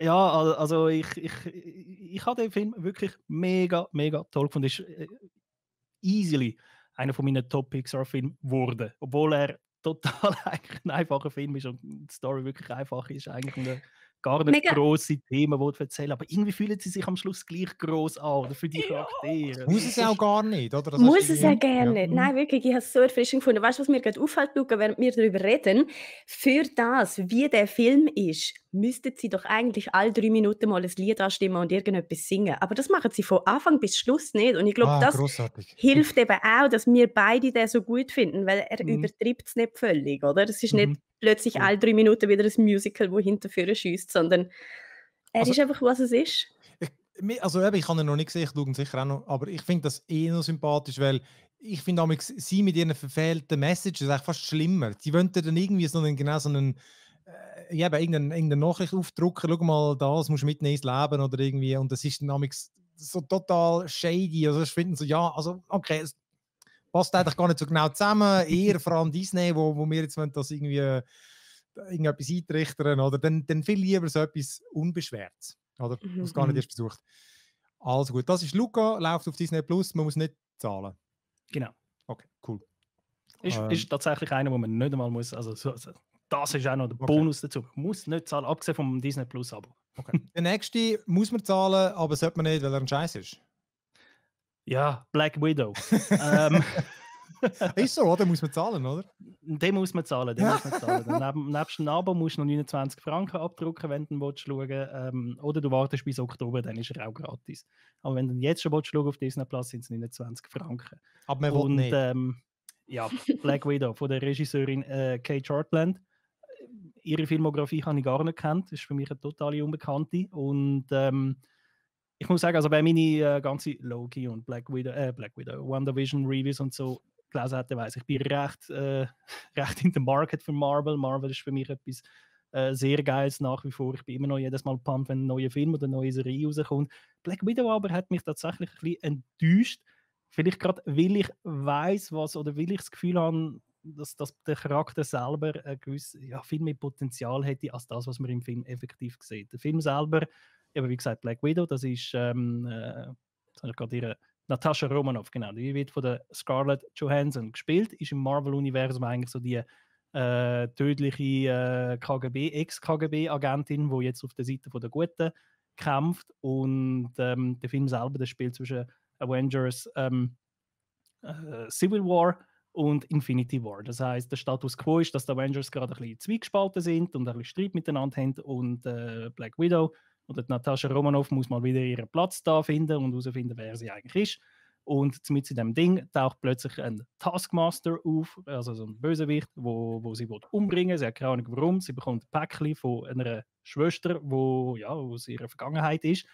ja, also ich, ich, ich habe den Film wirklich mega, mega toll gefunden. Es ist äh, easily einer von meinen Top-Pixar-Filmen geworden. Obwohl er total ein einfacher Film ist und die Story wirklich einfach ist. Eigentlich eine gar nicht mega grosse Themen, die du erzählen. Aber irgendwie fühlen sie sich am Schluss gleich gross an, oder für die Charaktere. Muss es auch gar nicht, oder? Das Muss es auch gar nicht. Ja. Nein, wirklich, ich habe es so erfrischend gefunden. Weißt du, was mir gerade auffällt, Luca, während wir darüber reden? Für das, wie der Film ist, müssten sie doch eigentlich alle drei Minuten mal ein Lied anstimmen und irgendetwas singen. Aber das machen sie von Anfang bis Schluss nicht. Und ich glaube, ah, das grossartig. Hilft eben auch, dass wir beide den so gut finden, weil er mhm. übertreibt es nicht völlig, oder? Es ist mhm. nicht plötzlich alle drei Minuten wieder ein Musical, das hinterher schiesst, sondern er also, ist einfach, was es ist. Ich, also ich habe ihn noch nicht gesehen, ich schaue ihn sicher auch noch, aber ich finde das eh noch sympathisch, weil ich finde, sie mit ihren verfehlten Messages eigentlich fast schlimmer. Sie wollten dann irgendwie so einen, genau so einen äh, eben, irgendeine, irgendeine Nachricht aufdrucken, schau mal, das musst du mitnehmen ins Leben oder irgendwie, und das ist dann so total shady, also ich finde so, ja, also okay, es passt eigentlich gar nicht so genau zusammen, eher vor allem Disney, wo, wo wir jetzt wollen, das irgendwie äh, irgendetwas eintrichtern, oder dann, dann viel lieber so etwas Unbeschwertes, oder, mhm. was gar nicht erst besucht. Also gut, das ist Luca, läuft auf Disney Plus, man muss nicht zahlen. Genau. Okay, cool. Ist, ähm, ist tatsächlich einer, wo man nicht einmal muss, also das ist auch noch der okay. Bonus dazu, man muss nicht zahlen, abgesehen vom Disney Plus Abo. Okay. Der nächste muss man zahlen, aber sollte man nicht, weil er ein Scheiß ist. Ja, Black Widow. ähm. Ist so, oder? Muss man zahlen, oder? Den muss man zahlen. Den muss man zahlen. Neben, nebst dem Abo musst du noch neunundzwanzig Franken abdrucken, wenn du ihn schauen ähm, oder du wartest bis Oktober, dann ist er auch gratis. Aber wenn du jetzt schon schauen auf Disney Plus, sind es neunundzwanzig Franken. Aber man will nicht. Ähm, ja, Black Widow von der Regisseurin äh, Kay Shortland. Ihre Filmografie habe ich gar nicht gekannt. Das ist für mich eine totale Unbekannte. Und ähm, ich muss sagen, also bei meine äh, ganzen Loki und Black Widow, äh, Black Widow, WandaVision Reviews und so gelesen hätte, weiss ich, bin recht, äh, recht in der Market für Marvel. Marvel ist für mich etwas äh, sehr Geiles nach wie vor. Ich bin immer noch jedes Mal pumped, wenn ein neuer Film oder eine neue Serie rauskommt. Black Widow aber hat mich tatsächlich ein bisschen enttäuscht. Vielleicht gerade, weil ich weiss, was, oder weil ich das Gefühl habe, dass, dass der Charakter selber ein gewisses, ja, viel mehr Potenzial hätte, als das, was man im Film effektiv sieht. Der Film selber, eben wie gesagt, Black Widow, das ist ähm, äh, gerade ihre Natascha Romanoff, genau, die wird von der Scarlett Johansson gespielt, ist im Marvel-Universum eigentlich so die äh, tödliche äh, K G B, Ex-K G B-Agentin, die jetzt auf der Seite von der Guten kämpft, und ähm, der Film selber, der spielt zwischen Avengers, ähm, äh, Civil War und Infinity War. Das heißt, der Status quo ist, dass die Avengers gerade ein bisschen zweigespalten sind und ein bisschen Streit miteinander haben, und äh, Black Widow oder die Natascha Romanoff muss mal wieder ihren Platz da finden und herausfinden, wer sie eigentlich ist. Und mit in diesem Ding taucht plötzlich ein Taskmaster auf, also so ein Bösewicht, wo, wo sie umbringen will. Sie hat keine Ahnung warum. Sie bekommt ein Päckchen von einer Schwester, wo, ja, wo sie ihre Vergangenheit ist.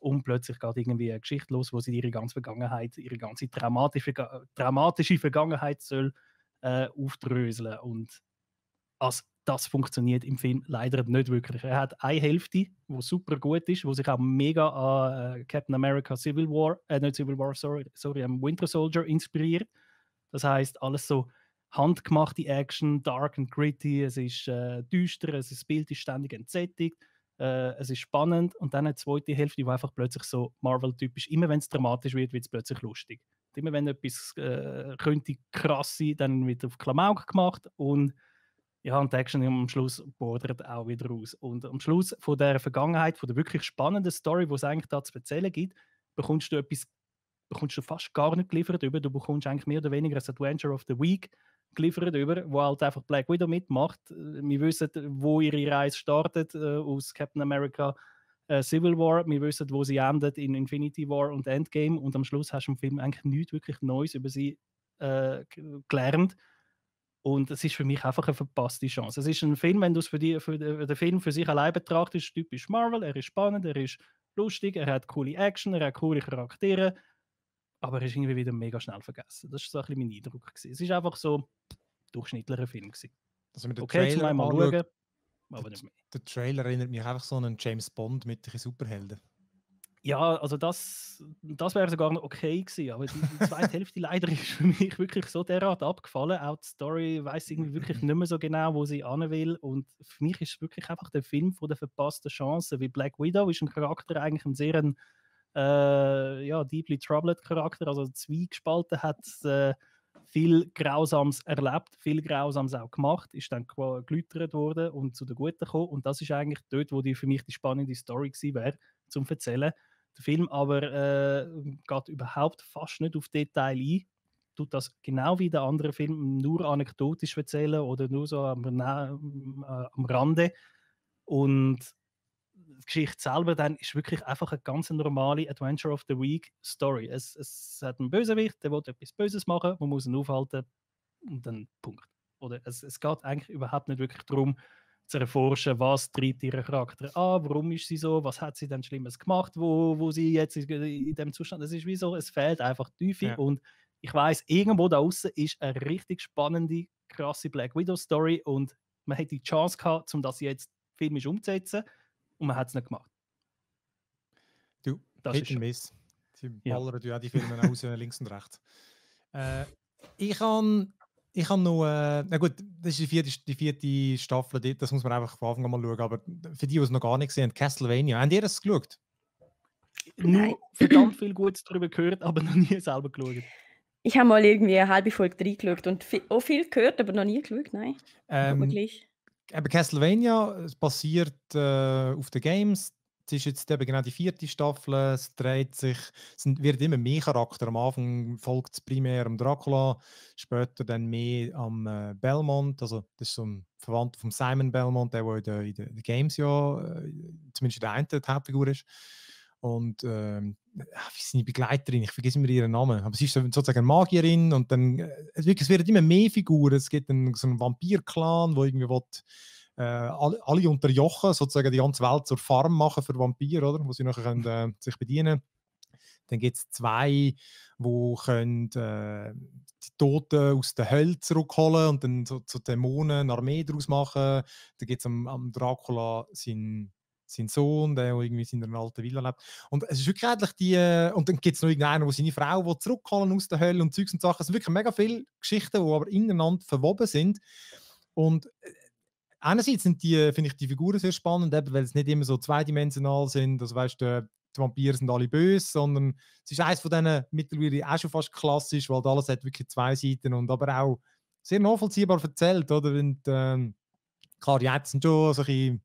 und plötzlich geht irgendwie eine Geschichte los, wo sie ihre ganze Vergangenheit, ihre ganze dramatische, dramatische Vergangenheit soll äh, aufdröseln. Und also, das funktioniert im Film leider nicht wirklich. Er hat eine Hälfte, die super gut ist, die sich auch mega an äh, Captain America Civil War, äh, nicht Civil War, sorry, sorry, am Winter Soldier inspiriert. Das heißt alles so handgemachte Action, dark and gritty, es ist äh, düster, es ist, das Bild ist ständig entsättigt, äh, es ist spannend. Und dann eine zweite Hälfte, die einfach plötzlich so Marvel-typisch, immer wenn es dramatisch wird, wird es plötzlich lustig. Und immer wenn etwas äh, könnte krass sein, dann wird auf Klamauk gemacht und ja, und die Action am Schluss bordert auch wieder aus. Und am Schluss von der Vergangenheit, von der wirklich spannenden Story, die es eigentlich da zu erzählen gibt, bekommst du etwas, bekommst du fast gar nicht geliefert über. Du bekommst eigentlich mehr oder weniger das Adventure of the Week geliefert über, wo halt einfach Black Widow mitmacht. Wir wissen, wo ihre Reise startet, äh, aus Captain America äh, Civil War. Wir wissen, wo sie endet in Infinity War und Endgame. Und am Schluss hast du im Film eigentlich nichts wirklich Neues über sie äh, gelernt. Und es ist für mich einfach eine verpasste Chance. Es ist ein Film, wenn du es für, die, für den Film für sich allein betrachtest, typisch Marvel, er ist spannend, er ist lustig, er hat coole Action, er hat coole Charaktere, aber er ist irgendwie wieder mega schnell vergessen. Das war so ein bisschen mein Eindruck gewesen. Es ist einfach so ein durchschnittlicher Film gewesen. Also mit okay, Trailer zum einmal schauen, aber nicht mehr. Der Trailer erinnert mich einfach so an einen James Bond mit den Superhelden. Ja, also das, das wäre sogar noch okay gewesen, aber die zweite Hälfte leider ist für mich wirklich so derart abgefallen. Auch die Story weiss irgendwie wirklich nicht mehr so genau, wo sie hin will. Und für mich ist es wirklich einfach der Film von der verpassten Chance. Wie Black Widow ist ein Charakter, eigentlich ein sehr ein, äh, ja, deeply troubled Charakter, also zweigespalten, hat äh, viel Grausames erlebt, viel Grausames auch gemacht, ist dann geläutert worden und zu den Guten gekommen. Und das ist eigentlich dort, wo die für mich die spannende Story gewesen wäre, zum Erzählen. Der Film aber äh, geht überhaupt fast nicht auf Detail ein, tut das genau wie der andere Film nur anekdotisch erzählen oder nur so am, äh, am Rande. Und die Geschichte selber dann ist wirklich einfach eine ganz normale Adventure of the Week Story. Es, es hat einen Bösewicht, der will etwas Böses machen, man muss ihn aufhalten und dann Punkt. Oder es, es geht eigentlich überhaupt nicht wirklich darum, zu erforschen, was treibt ihren Charakter an, warum ist sie so, was hat sie denn Schlimmes gemacht, wo, wo sie jetzt in, in dem Zustand ist. Es ist wie so, es fehlt einfach Tiefe. Ja. Und ich weiss, irgendwo da außen ist eine richtig spannende, krasse Black Widow Story und man hätte die Chance gehabt, um das jetzt filmisch umzusetzen und man hat es nicht gemacht. Du, das ist Miss. Sie ballern ja auch die Filme aus, links und rechts. Äh, ich kann... Ich habe noch, äh, na gut, das ist die vierte, die vierte Staffel, die, das muss man einfach von Anfang an mal schauen, aber für die, die es noch gar nicht gesehen haben, Castlevania, habt ihr das geschaut? Nur verdammt viel Gutes darüber gehört, aber noch nie selber geschaut. Ich habe mal irgendwie eine halbe Folge reingeschaut und viel, auch viel gehört, aber noch nie geschaut, nein. Ähm, aber Castlevania basiert äh, auf den Games. Es ist jetzt eben genau die vierte Staffel, es dreht sich, es wird immer mehr Charakter. Am Anfang folgt es primär am Dracula, später dann mehr am äh, Belmont, also das ist so ein Verwandter von Simon Belmont, der, der in den Games ja, äh, zumindest der eine, die Hauptfigur ist. Und äh, wie ist seine Begleiterin, ich vergesse immer ihren Namen, aber sie ist sozusagen eine Magierin und dann, äh, es werden immer mehr Figuren, es gibt einen, so einen Vampir-Clan, der irgendwie will, Äh, alle, alle unterjochen, sozusagen die ganze Welt zur Farm machen für Vampire, oder? Wo sie nachher können, äh, sich bedienen können. Dann gibt es zwei, die können, äh, die Toten aus der Hölle zurückholen und dann zu so, so Dämonen eine Armee daraus machen. Dann gibt es am, am Dracula seinen, seinen Sohn, der irgendwie in einer alten Villa lebt. Und es ist wirklich eigentlich die... Äh, und dann gibt es noch irgendeinen, der seine Frau will zurückholen aus der Hölle und Zeugs und Sachen. Es sind wirklich mega viele Geschichten, die aber ineinander verwoben sind. Und... Äh, einerseits sind die, finde ich, die Figuren sehr spannend, weil es nicht immer so zweidimensional sind. Also, weißt du, die Vampire sind alle böse, sondern es ist eines von denen mittlerweile auch schon fast klassisch, weil alles hat wirklich zwei Seiten und aber auch sehr nachvollziehbar erzählt, oder? Und, ähm, klar, jetzt sind schon so ein bisschen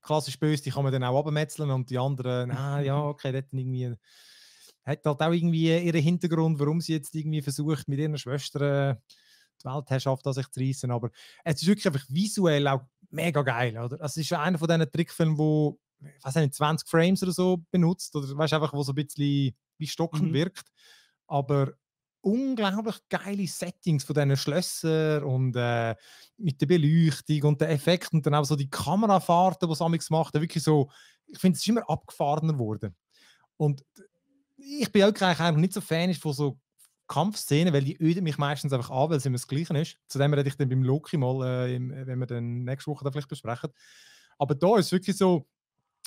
klassisch böse, die kann man dann auch abmetzeln und die anderen, ah ja, okay, das irgendwie. Hat halt auch irgendwie ihren Hintergrund, warum sie jetzt irgendwie versucht, mit ihren Schwestern die Weltherrschaft an sich zu reissen, aber es ist wirklich einfach visuell auch mega geil, oder? Es ist einer von diesen Trickfilmen, wo ich weiß nicht, zwanzig Frames oder so benutzt, oder weißt einfach, wo so ein bisschen wie stockend mhm. wirkt, aber unglaublich geile Settings von diesen Schlössern und äh, mit der Beleuchtung und den Effekten und dann auch so die Kamerafahrten, die es am X macht, wirklich so, ich finde, es ist immer abgefahrener geworden. Und ich bin auch eigentlich nicht so Fan von so Kampfszenen, weil die öden mich meistens einfach an, weil es immer das Gleiche ist. Zudem rede ich dann beim Loki mal, äh, im, wenn wir dann nächste Woche da vielleicht besprechen. Aber da ist wirklich so,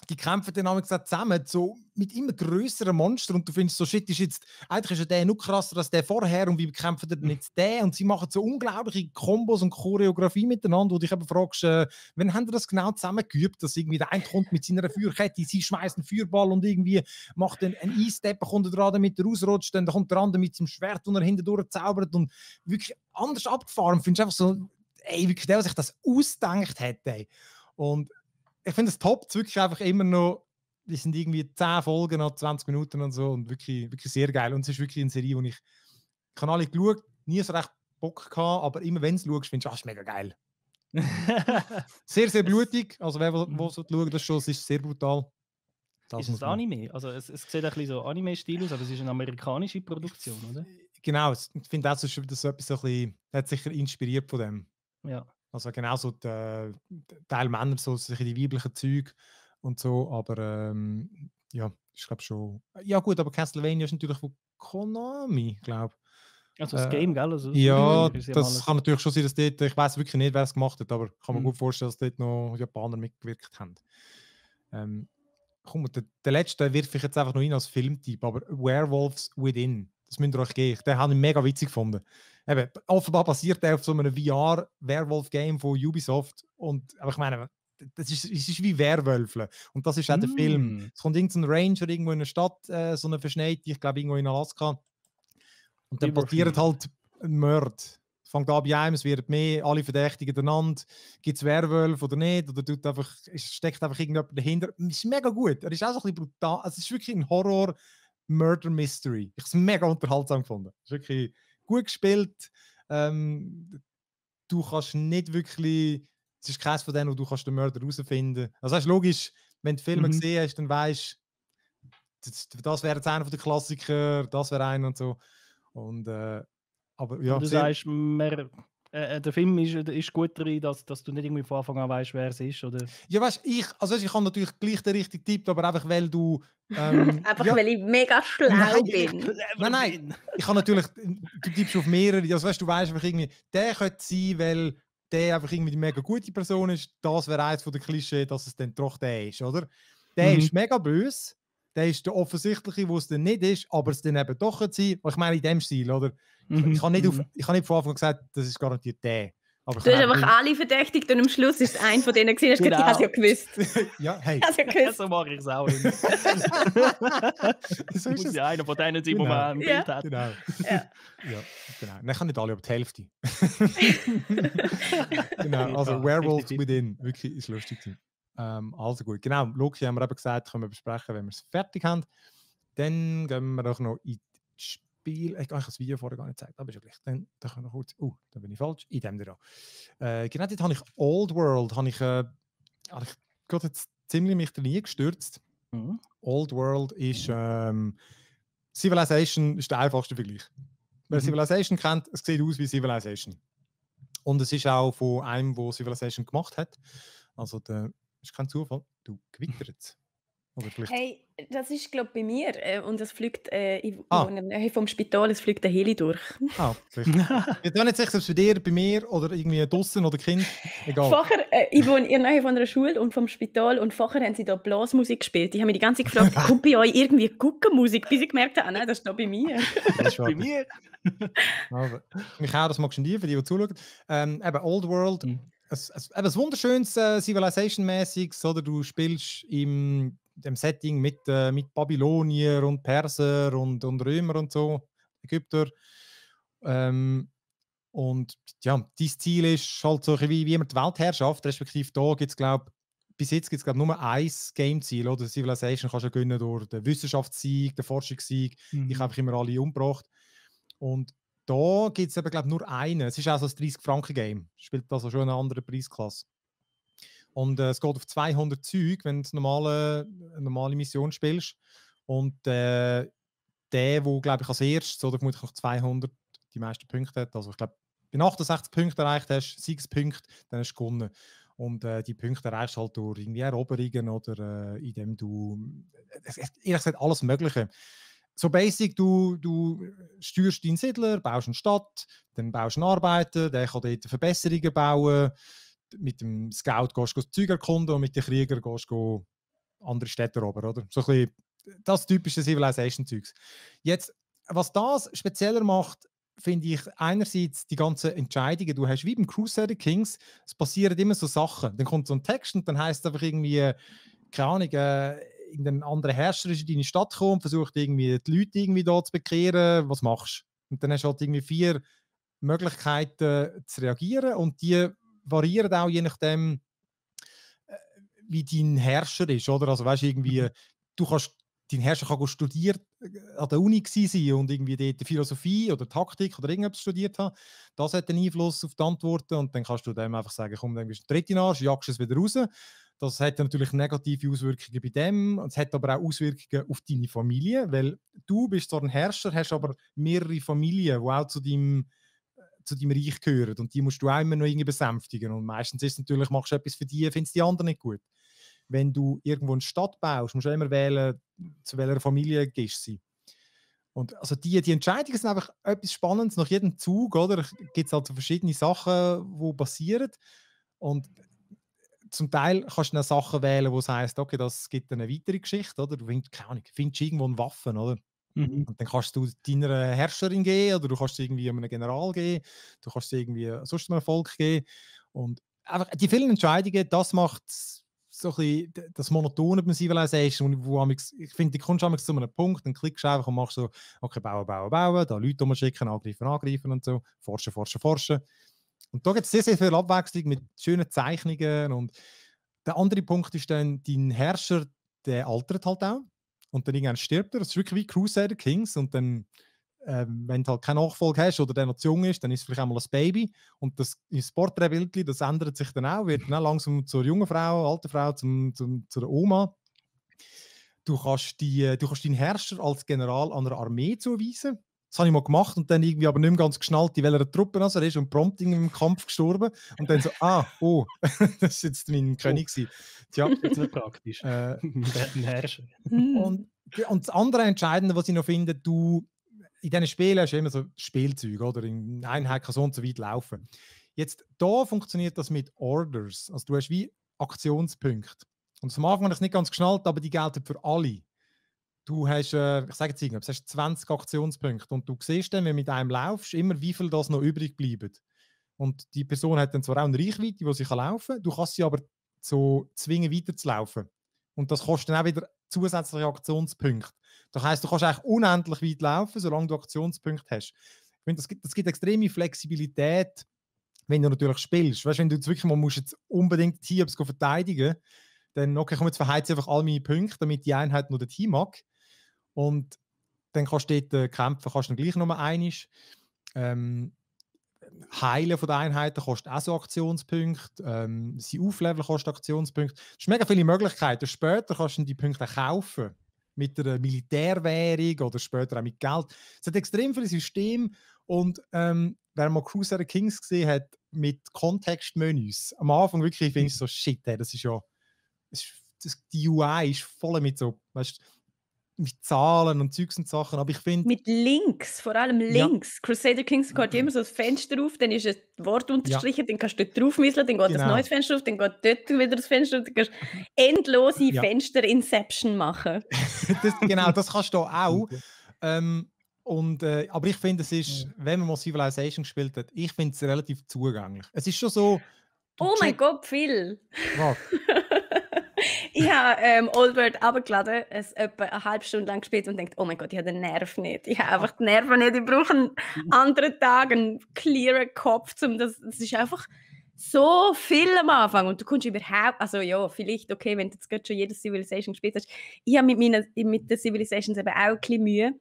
die kämpfen dann auch zusammen, so mit immer größeren Monstern, und du findest so, shit, ist jetzt, eigentlich ist ja der noch krasser als der vorher, und wie kämpfen denn jetzt der? Und sie machen so unglaubliche Kombos und Choreografie miteinander, wo du dich eben fragst, äh, wann haben die das genau zusammengeübt, dass irgendwie der eine kommt mit seiner Feuerkette, sie schmeißt einen Feuerball und irgendwie macht einen Einstepper, kommt er dran, damit er ausrutscht, dann kommt der andere mit seinem Schwert, und er hinterher zaubert, und wirklich anders abgefahren, findest du einfach so, ey, wirklich der, der sich das ausgedacht hat, ey. Und ich finde es top, wirklich einfach immer noch, die sind irgendwie zehn Folgen nach zwanzig Minuten und so, und wirklich, wirklich sehr geil. Und es ist wirklich eine Serie, die ich, ich habe alle geschaut, nie so recht Bock gehabt, aber immer wenn du es schaust, findest du, das ist mega geil. Sehr, sehr blutig, also wer wo so schaut, das schon, es ist sehr brutal. Das ist es Anime? Also es, es sieht ein bisschen so Anime-Stil aus, aber es ist eine amerikanische Produktion, oder? Genau, ich finde das ist schon wieder so etwas, so ein bisschen, hat sicher inspiriert von dem. Ja. Also genau so die, die Teil Männer, so die weiblichen Züge und so, aber ähm, ja, ich glaube schon. Ja gut, aber Castlevania ist natürlich von Konami, glaube ich. Also das äh, Game, gell? Also, ja, das, das kann natürlich schon sein, dass dort, ich weiß wirklich nicht, wer es gemacht hat, aber ich kann mir mhm. gut vorstellen, dass dort noch Japaner mitgewirkt haben. Ähm, komm, den, den letzten wirf ich jetzt einfach noch rein als Filmtyp, aber Werewolves Within, das müsst ihr euch geben. Den habe ich mega witzig gefunden. Eben, offenbar basiert er auf so einem V R-Werwolf-Game von Ubisoft. Und, aber ich meine, das ist, es ist wie Werwölfle. Und das ist auch mm. der Film. Es kommt irgendein Ranger irgendwo in einer Stadt, äh, so eine verschneite, ich glaube irgendwo in Alaska. Und dann passiert halt ein Mord. Fängt an bei einem, es wird mehr, alle verdächtigen einander. Gibt es Werwölfe oder nicht? Oder tut einfach, steckt einfach irgendjemand dahinter? Es ist mega gut. Er ist auch so ein bisschen brutal. Also, es ist wirklich ein Horror-Murder-Mystery. Ich habe es mega unterhaltsam gefunden. Es ist wirklich gut gespielt. Ähm, du kannst nicht wirklich, es ist keins von denen, wo du kannst den Mörder herausfinden. Also das ist logisch, wenn du Filme mhm. gesehen hast, dann weißt das, das wäre jetzt einer von den Klassikern, das wäre einer und so. Und, äh, aber, ja, und du sagst, mehr, äh, der Film ist, ist gut drin, dass, dass du nicht irgendwie von Anfang an weißt, wer es ist, oder? Ja, weißt, ich, also ich habe natürlich gleich den richtigen Tipp, aber einfach, weil du Ähm, einfach ja, weil ich mega schlau nein, bin. Ich, nein, nein. Ich kann natürlich, du tippst auf mehrere. Also weißt, du weißt einfach irgendwie, der könnte sein, weil der einfach irgendwie die mega gute Person ist. Das wäre eins von den Klischee, dass es dann doch der ist, oder? Der mhm. ist mega böse. Der ist der offensichtliche, wo es dann nicht ist, aber es dann eben doch sein kann. Ich meine in dem Stil, oder? Mhm. Ich habe nicht, nicht von Anfang an gesagt, das ist garantiert der. Aber du hast einfach nicht alle verdächtigt und am Schluss ist es einer von denen gesehen. Genau. Ich habe es ja gewusst. Ja, hey. Ja gewusst. So mache ich es auch immer. So ist es. Ja, einer von denen, die genau. man im ja. Bild hat. Genau. Ja. Ja, genau. Nein, ich kann nicht alle, aber die Hälfte. Genau, also Werewolves Within. Wirklich ist lustig. Ähm, also gut, genau. Loki haben wir eben gesagt, können wir besprechen, wenn wir es fertig haben. Dann gehen wir doch noch in die Spiel. Ich habe das Video vorher gar nicht gezeigt, aber ist ja gleich. Dann, dann können wir kurz. Oh, uh, da bin ich falsch. In dem da. Äh, genau, dort habe ich Old World. Habe ich, äh, habe ich gerade jetzt ziemlich mich nie gestürzt. Mhm. Old World ist ähm, Civilization ist der einfachste Vergleich. Wer mhm. Civilization kennt, es sieht aus wie Civilization. Und es ist auch von einem, der Civilization gemacht hat. Also das ist kein Zufall. Du gewittert. Hey, das ist glaube bei mir äh, und es fliegt äh, ich ah. wohne vom Spital, es fliegt der Heli durch. Ah, vielleicht. Ich bin nicht sicher, ob es bei dir, bei mir oder irgendwie draussen oder Kind, egal. Vorher, äh, ich wohne in der Nähe von einer Schule und vom Spital und vorher haben sie da Blasmusik gespielt. Ich habe mich die ganze Zeit gefragt, kommt bei euch irgendwie Guckenmusik, bis ich gemerkt habe, nein, das ist da bei mir. Das ist bei mir. Also, mich auch, das magst du dir, für die, die zuschauen. Ähm, eben Old World, mhm. es, es, eben ein wunderschönes äh, Civilization-mäßiges, oder du spielst im dem Setting mit, äh, mit Babylonier und Perser und, und Römer und so, Ägypter. Ähm, und ja, dein Ziel ist halt so wie, wie immer die Weltherrschaft, respektive da gibt es, glaube bis jetzt gibt es nur ein Game-Ziel, oder? Civilization kannst du ja gewinnen durch den Wissenschaftssieg, den Forschungssieg. Mhm. Ich habe immer alle umgebracht. Und da gibt es eben, glaube nur einen. Es ist auch so ein dreißig-Franken-Game. Spielt also schon eine andere Preisklasse. Und äh, es geht auf zweihundert Züge, wenn du normale, eine normale Mission spielst. Und äh, der, der, glaube ich, als erstes oder vermutlich noch zweihundert die meisten Punkte hat, also ich glaube, wenn du achtundsechzig Punkte erreicht hast, sechs Punkte, dann hast du gewonnen. Und äh, die Punkte erreichst du halt durch irgendwie Eroberungen oder äh, indem du, es, es, ehrlich gesagt, alles Mögliche. So basic, du, du steuerst deinen Siedler, baust eine Stadt, dann baust einen Arbeiter, der kann dort Verbesserungen bauen. Mit dem Scout gehst du das Zeug erkunden und mit den Kriegern gehst du andere Städte erobern, oder? So ein bisschen das typische Civilization-Zeugs. Jetzt, was das spezieller macht, finde ich einerseits die ganzen Entscheidungen. Du hast wie beim Crusader Kings, es passieren immer so Sachen. Dann kommt so ein Text und dann heisst es einfach irgendwie, keine Ahnung, äh, irgendein anderer Herrscher ist in deine Stadt gekommen und versucht irgendwie die Leute irgendwie da zu bekehren, was machst du? Und dann hast du halt irgendwie vier Möglichkeiten zu reagieren und die variieren auch je nachdem, wie dein Herrscher ist, oder? Also weißt du, irgendwie, du kannst, dein Herrscher kann studiert an der Uni sein und irgendwie dort Philosophie oder Taktik oder irgendwas studiert haben. Das hat einen Einfluss auf die Antworten und dann kannst du dem einfach sagen, komm, dann bist du dritt in den Arsch, jagst es wieder raus. Das hat natürlich negative Auswirkungen bei dem. Es hat aber auch Auswirkungen auf deine Familie, weil du bist zwar ein Herrscher, hast aber mehrere Familien, die auch zu deinem, zu deinem Reich gehören. Und die musst du auch immer noch irgendwie besänftigen. Und meistens ist es natürlich, machst du etwas für die, findest die anderen nicht gut. Wenn du irgendwo eine Stadt baust, musst du immer wählen, zu welcher Familie gehst du sie. Und also die, die Entscheidungen sind einfach etwas Spannendes. Nach jedem Zug gibt es halt so verschiedene Sachen, die passieren. Und zum Teil kannst du dann Sachen wählen, wo es heisst, okay, das gibt eine weitere Geschichte, oder? Du findest, keine Ahnung, findest irgendwo eine Waffe, oder? Mhm. Und dann kannst du deiner Herrscherin geben, oder du kannst sie irgendwie einem General geben, du kannst sie irgendwie sonst einem Volk geben. Und einfach die vielen Entscheidungen, das macht so ein bisschen das Monotone beim Civilization, wo ich finde, du kommst manchmal zu einem Punkt, dann klickst du einfach und machst so, okay, bauen, bauen, bauen, da Leute umschicken, angreifen, angreifen und so, forschen, forschen, forschen. Und da gibt es sehr, sehr viel Abwechslung mit schönen Zeichnungen. Und der andere Punkt ist dann, dein Herrscher, der altert halt auch. Und dann irgendwann stirbt er. Das ist wirklich wie Crusader Kings. Und dann, äh, wenn du halt keine Nachfolge hast oder der noch jung ist, dann ist es vielleicht einmal ein Baby. Und das Porträtbildchen, das ändert sich dann auch. Wird dann langsam zur jungen Frau, alten Frau, zum, zum, zur Oma. Du kannst, die, du kannst deinen Herrscher als General an einer Armee zuweisen. Das habe ich mal gemacht und dann irgendwie aber nicht mehr ganz geschnallt, in welcher Truppe er ist und prompt im Kampf gestorben. Und dann so, ah, oh, das war jetzt mein oh. König. Tja, das ist praktisch. Äh, ein Herrscher. Und, und das andere Entscheidende, was ich noch finde, du, in diesen Spielen hast du immer so Spielzeug, oder? In einem Hacker so und so weit laufen. Jetzt, da funktioniert das mit Orders. Also du hast wie Aktionspunkte. Und am Anfang habe ich es nicht ganz geschnallt, aber die gelten für alle. Du hast, äh, ich sage jetzt irgendwas, du hast zwanzig Aktionspunkte und du siehst dann, wenn du mit einem laufst, immer wie viel das noch übrig bleibt. Und die Person hat dann zwar auch eine Reichweite, die sie laufen kann, du kannst sie aber so zwingen, weiterzulaufen. Und das kostet dann auch wieder zusätzliche Aktionspunkte. Das heisst, du kannst eigentlich unendlich weit laufen, solange du Aktionspunkte hast. Ich finde, das gibt, das gibt extreme Flexibilität, wenn du natürlich spielst. Weißt, wenn du jetzt wirklich mal musst jetzt unbedingt hier etwas verteidigen, dann okay, komm, jetzt verheize ich einfach all meine Punkte, damit die Einheit nur das Team mag. Und dann kannst du dort äh, kämpfen, kannst du dann gleich nochmal einmal. Ähm, heilen von den Einheiten kostet auch so Aktionspunkte. Ähm, sie aufleveln kostet Aktionspunkte. Es sind mega viele Möglichkeiten. Später kannst du die Punkte kaufen. Mit einer Militärwährung oder später auch mit Geld. Es hat extrem viele Systeme. Und ähm, wer mal Crusader Kings gesehen hat, mit Kontextmenüs. Am Anfang wirklich finde ich so, shit, ey, das ist ja... Das ist, das, die U I ist voll mit so... Weißt, mit Zahlen und Zeugs und Sachen, aber ich finde... Mit Links, vor allem Links. Ja. Crusader Kings geht immer so das Fenster auf, dann ist ein Wort unterstrichen, ja. Dann kannst du dort draufmisseln, dann geht genau. Das neues Fenster auf, dann geht dort wieder das Fenster auf, dann kannst du endlose ja. Fenster-Inception machen. das, genau, das kannst du auch. ähm, und, äh, aber ich finde, es ist, wenn man mal Civilization gespielt hat, ich finde es relativ zugänglich. Es ist schon so... Oh mein Gott, viel! Was? Ich habe ähm, Old World runtergeladen, es etwa eine halbe Stunde lang gespielt und denkt, oh mein Gott, ich habe den Nerv nicht. Ich habe einfach den Nerv nicht. Ich brauche einen anderen Tag, einen clearen Kopf. Zum das, das ist einfach so viel am Anfang. Und du kommst überhaupt, also ja, vielleicht, okay, wenn du jetzt gerade schon jedes Civilization gespielt hast. Ich habe mit, meinen, mit den Civilizations eben auch ein bisschen Mühe.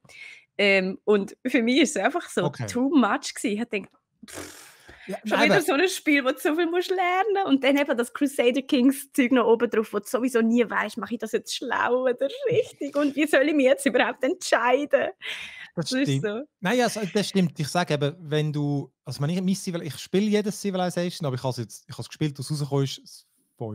Ähm, und für mich war es einfach so okay. Too much gewesen. Ich habe gedacht, pff, ja, schon wieder so ein Spiel, wo du so viel musst lernen musst. Und dann eben das Crusader Kings-Zeug noch oben drauf, wo du sowieso nie weißt, mache ich das jetzt schlau oder richtig? Und wie soll ich mich jetzt überhaupt entscheiden? Das, das stimmt. So. Nein, also, das stimmt. Ich sage eben, wenn du. Also, ich, ich spiele jedes Civilization, aber ich habe es gespielt, was rausgekommen ist.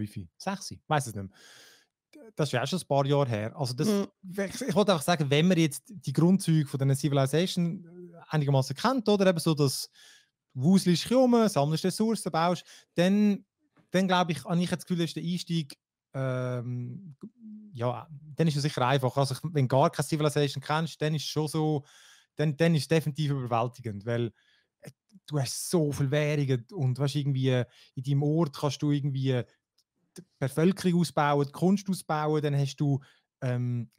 fünf, sechs, ich weiß es nicht mehr. Das ist ja auch schon ein paar Jahre her. Also das, mhm. Ich wollte einfach sagen, wenn man jetzt die Grundzüge von diesen Civilization einigermaßen kennt, oder eben so, dass du wuselst rum, sammelst Ressourcen, baust, dann, dann glaube ich, habe ich jetzt das Gefühl, ist der Einstieg ähm, ja, dann ist es sicher einfach. Also wenn du gar keine Civilization kennst, dann ist es schon so, dann, dann ist es definitiv überwältigend, weil du hast so viel Währungen und weißt, irgendwie in deinem Ort kannst du irgendwie die Bevölkerung ausbauen, die Kunst ausbauen, dann hast du ähm,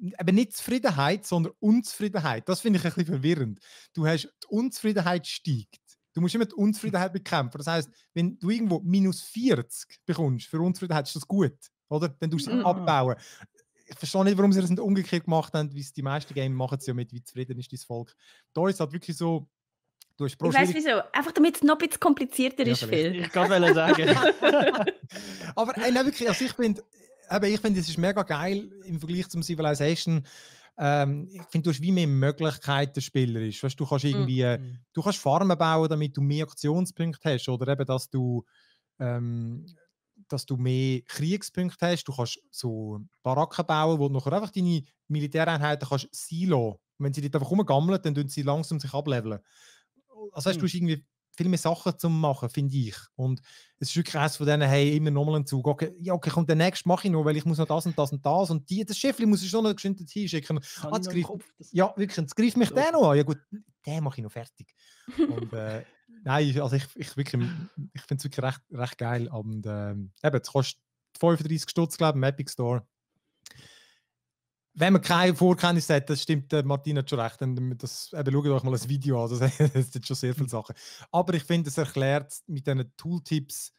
eben nicht Zufriedenheit, sondern Unzufriedenheit. Das finde ich ein bisschen verwirrend. Du hast, die Unzufriedenheit steigt. Du musst immer die Unzufriedenheit bekämpfen. Das heisst, wenn du irgendwo minus vierzig bekommst für Unzufriedenheit, ist das gut, oder? Dann tust du es abbauen. Ich verstehe nicht, warum sie das nicht umgekehrt gemacht haben, wie es die meisten Games machen, sie ja mit, wie zufrieden ist das Volk. Da ist es halt wirklich so, du hast pro Ich weiß wieso, einfach damit es noch ein bisschen komplizierter ja, ist, Phil. Ich kann es sagen. Aber ey, nein, wirklich, also ich finde, ich find, es ist mega geil im Vergleich zum Civilization. Ähm, ich finde, du hast wie mehr Möglichkeiten spielerisch. Weißt, du kannst irgendwie, mm. du kannst Farmen bauen, damit du mehr Aktionspunkte hast, oder eben, dass du ähm, dass du mehr Kriegspunkte hast. Du kannst so Baracken bauen, wo du nachher einfach deine Militäreinheiten kannst silo. Und wenn sie dich einfach rumgammeln, dann tun sie langsam sich ableveln. Also weißt, mhm. du hast irgendwie viel mehr Sachen zu machen, finde ich. Und es ist wirklich eines von denen, hey, immer nochmal einen Zug. Okay, ja, okay, komm, den nächsten mache ich noch, weil ich muss noch das und das und das. Und die, das Schiffli muss ich schon noch geschwind hinschicken. Ah, jetzt greift, ja, wirklich, jetzt greift mich so. Der noch an. Ja gut, den mache ich noch fertig. Und, äh, nein, also ich, ich, wirklich, ich finde es wirklich recht, recht geil. Und ähm, eben, es kostet fünfunddreissig Stutz, glaube ich, im Epic Store. Wenn man keine Vorkenntnisse hat, das stimmt, äh, Martin hat schon recht. Dann das, eben, schaut euch mal ein Video an, das, das sind schon sehr viele Sachen. Aber ich finde, es erklärt mit diesen Tooltips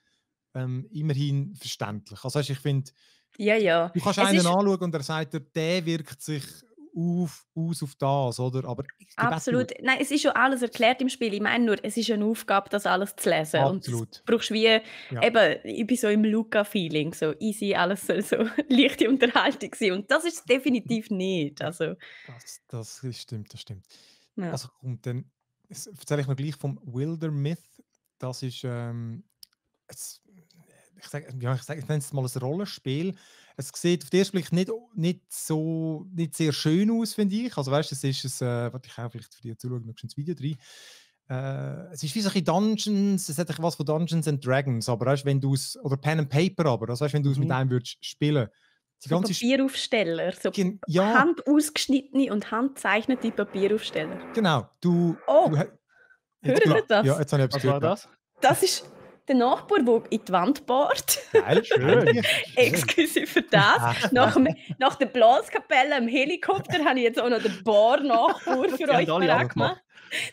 ähm, immerhin verständlich. Also ich finde, ja, ja. du kannst es einen anschauen und er sagt, der wirkt sich auf, aus auf das, oder? Aber absolut. Nein, es ist schon alles erklärt im Spiel. Ich meine nur, es ist eine Aufgabe, das alles zu lesen. Absolut. Und du brauchst wie, ja. eben, ich bin so im Luca-Feeling, so easy, alles soll so leichte Unterhaltung sein. Und das ist es definitiv nicht. Also. Das, das ist, stimmt, das stimmt. Ja. Also, und dann erzähle ich noch gleich vom Wildermyth. Das ist, ähm, es, ich sage, ja, ich, sag, ich nenne es mal ein Rollenspiel. Es sieht auf den ersten Blick nicht, nicht so nicht sehr schön aus, finde ich. Also weißt, es ist ein, äh, warte, ich kann vielleicht für dich zuschauen, noch das Video drin. Äh, es ist wie so ein Dungeons, es hat was von Dungeons and Dragons, aber weißt, wenn du es, oder Pen and Paper, aber also weißt, wenn du es mhm. mit einem würdest spielen. Die so ganze Papieraufsteller, so ja. handausgeschnittene und handzeichnete Papieraufsteller. Genau. Du, oh, du, jetzt, hört ihr das? Ja, jetzt habe ich was war das? Das ist... Der Nachbar, der in die Wand bohrt. Geil, schön. Exklusiv für das. Nach, dem, nach der Blaskapelle im Helikopter habe ich jetzt auch noch den Bohr-Nachbar für euch gemacht.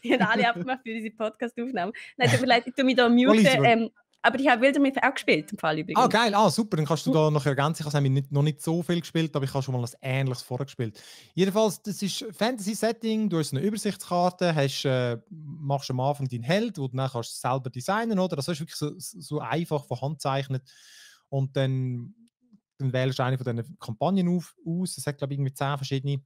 Die haben alle abgemacht für diese Podcast-Aufnahme. Nein, tut mir leid, ich tue mich da muten. Ähm, aber ich habe Wildermyth auch gespielt, im Fall übrigens. Ah, geil, ah, super. Dann kannst du da noch ergänzen. Ich habe noch nicht so viel gespielt, aber ich habe schon mal ein ähnliches vorgespielt. Jedenfalls, das ist Fantasy-Setting. Du hast eine Übersichtskarte, hast, äh, machst am Anfang deinen Held, wo du dann kannst selber designen, oder? Das ist wirklich so, so einfach von Hand gezeichnet. Und dann, dann wählst du eine von diesen Kampagnen auf, aus. Es hat, glaube ich, irgendwie zehn verschiedene.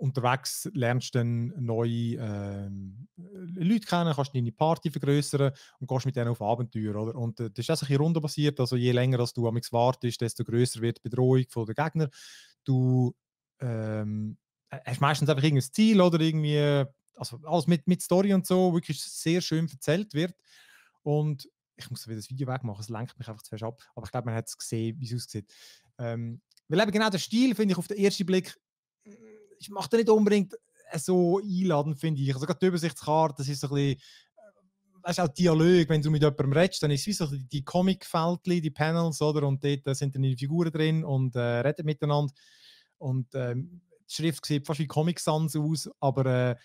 Unterwegs lernst du dann neue äh, Leute kennen, kannst deine Party vergrößern und gehst mit denen auf Abenteuer. Oder? Und äh, das ist auch ein bisschen rundenbasiert. Also je länger dass du am wartest, desto grösser wird die Bedrohung von den Gegner. Du ähm, hast meistens einfach irgendein Ziel oder irgendwie, also alles mit, mit Story und so, wirklich sehr schön erzählt wird. Und ich muss wieder das Video wegmachen, es lenkt mich einfach zu fest ab. Aber ich glaube, man hat es gesehen, wie es aussieht. Ähm, weil eben genau der Stil, finde ich, auf den ersten Blick ich mache das nicht unbedingt so einladend, finde ich. Also gerade die Übersichtskarte, das ist so ein bisschen, weißt du, auch Dialog, wenn du mit jemandem redest, dann ist es wie so die Comic-Feldchen, die Panels, oder? Und dort sind dann die Figuren drin und äh, reden miteinander. Und äh, die Schrift sieht fast wie Comic Sans aus, aber äh,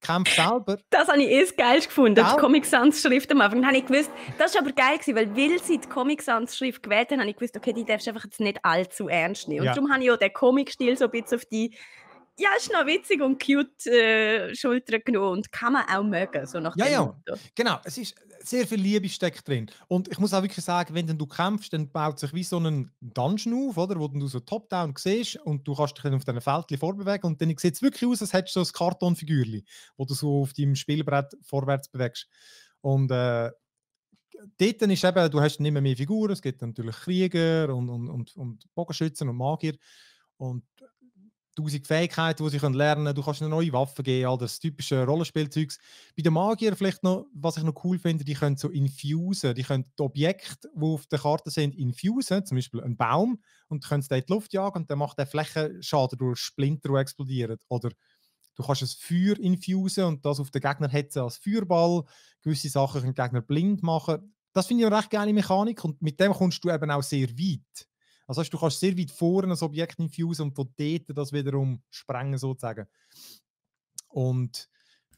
Kämpfe selber. Das habe ich eh das Geilste gefunden, ja. Die Comic Sans-Schrift am Anfang. Dann habe ich gewusst, das war aber geil, weil, weil sie die Comic Sans-Schrift gewählt haben, habe ich gewusst, okay, die darfst du einfach jetzt nicht allzu ernst nehmen. Und ja. Darum habe ich auch den Comic-Stil so ein bisschen auf die ja, ist noch witzig und cute äh, Schultern genommen und kann man auch mögen. So nach ja, ja, Motto. Genau. Es ist sehr viel Liebe steckt drin. Und ich muss auch wirklich sagen, wenn du kämpfst, dann baut sich wie so ein Dungeon auf, oder? Wo du so top-down siehst und du kannst dich dann auf diesen Feldchen vorbewegen und dann sieht es wirklich aus, als hättest du so ein Kartonfigürchen, wo du so auf deinem Spielbrett vorwärts bewegst. Und äh, dort ist eben, du hast nicht mehr mehr Figuren, es gibt natürlich Krieger und, und, und, und Bogenschützen und Magier und tausend Fähigkeiten, die sie lernen können. Du kannst eine neue Waffe geben, all das typische Rollenspielzeugs. Bei den Magier vielleicht noch, was ich noch cool finde, die können so infusen. Die können die Objekte, die auf der Karte sind, infusen, zum Beispiel einen Baum, und können es in die Luft jagen und dann macht der Flächenschaden durch Splinter, die explodieren. Oder du kannst ein Feuer infusen und das auf den Gegner hetzen als Feuerball. Gewisse Sachen können den Gegner blind machen. Das finde ich eine recht geile Mechanik und mit dem kommst du eben auch sehr weit. Das heißt, du kannst sehr weit vorne das Objekt infusen und von dort das wiederum sprengen, sozusagen. Und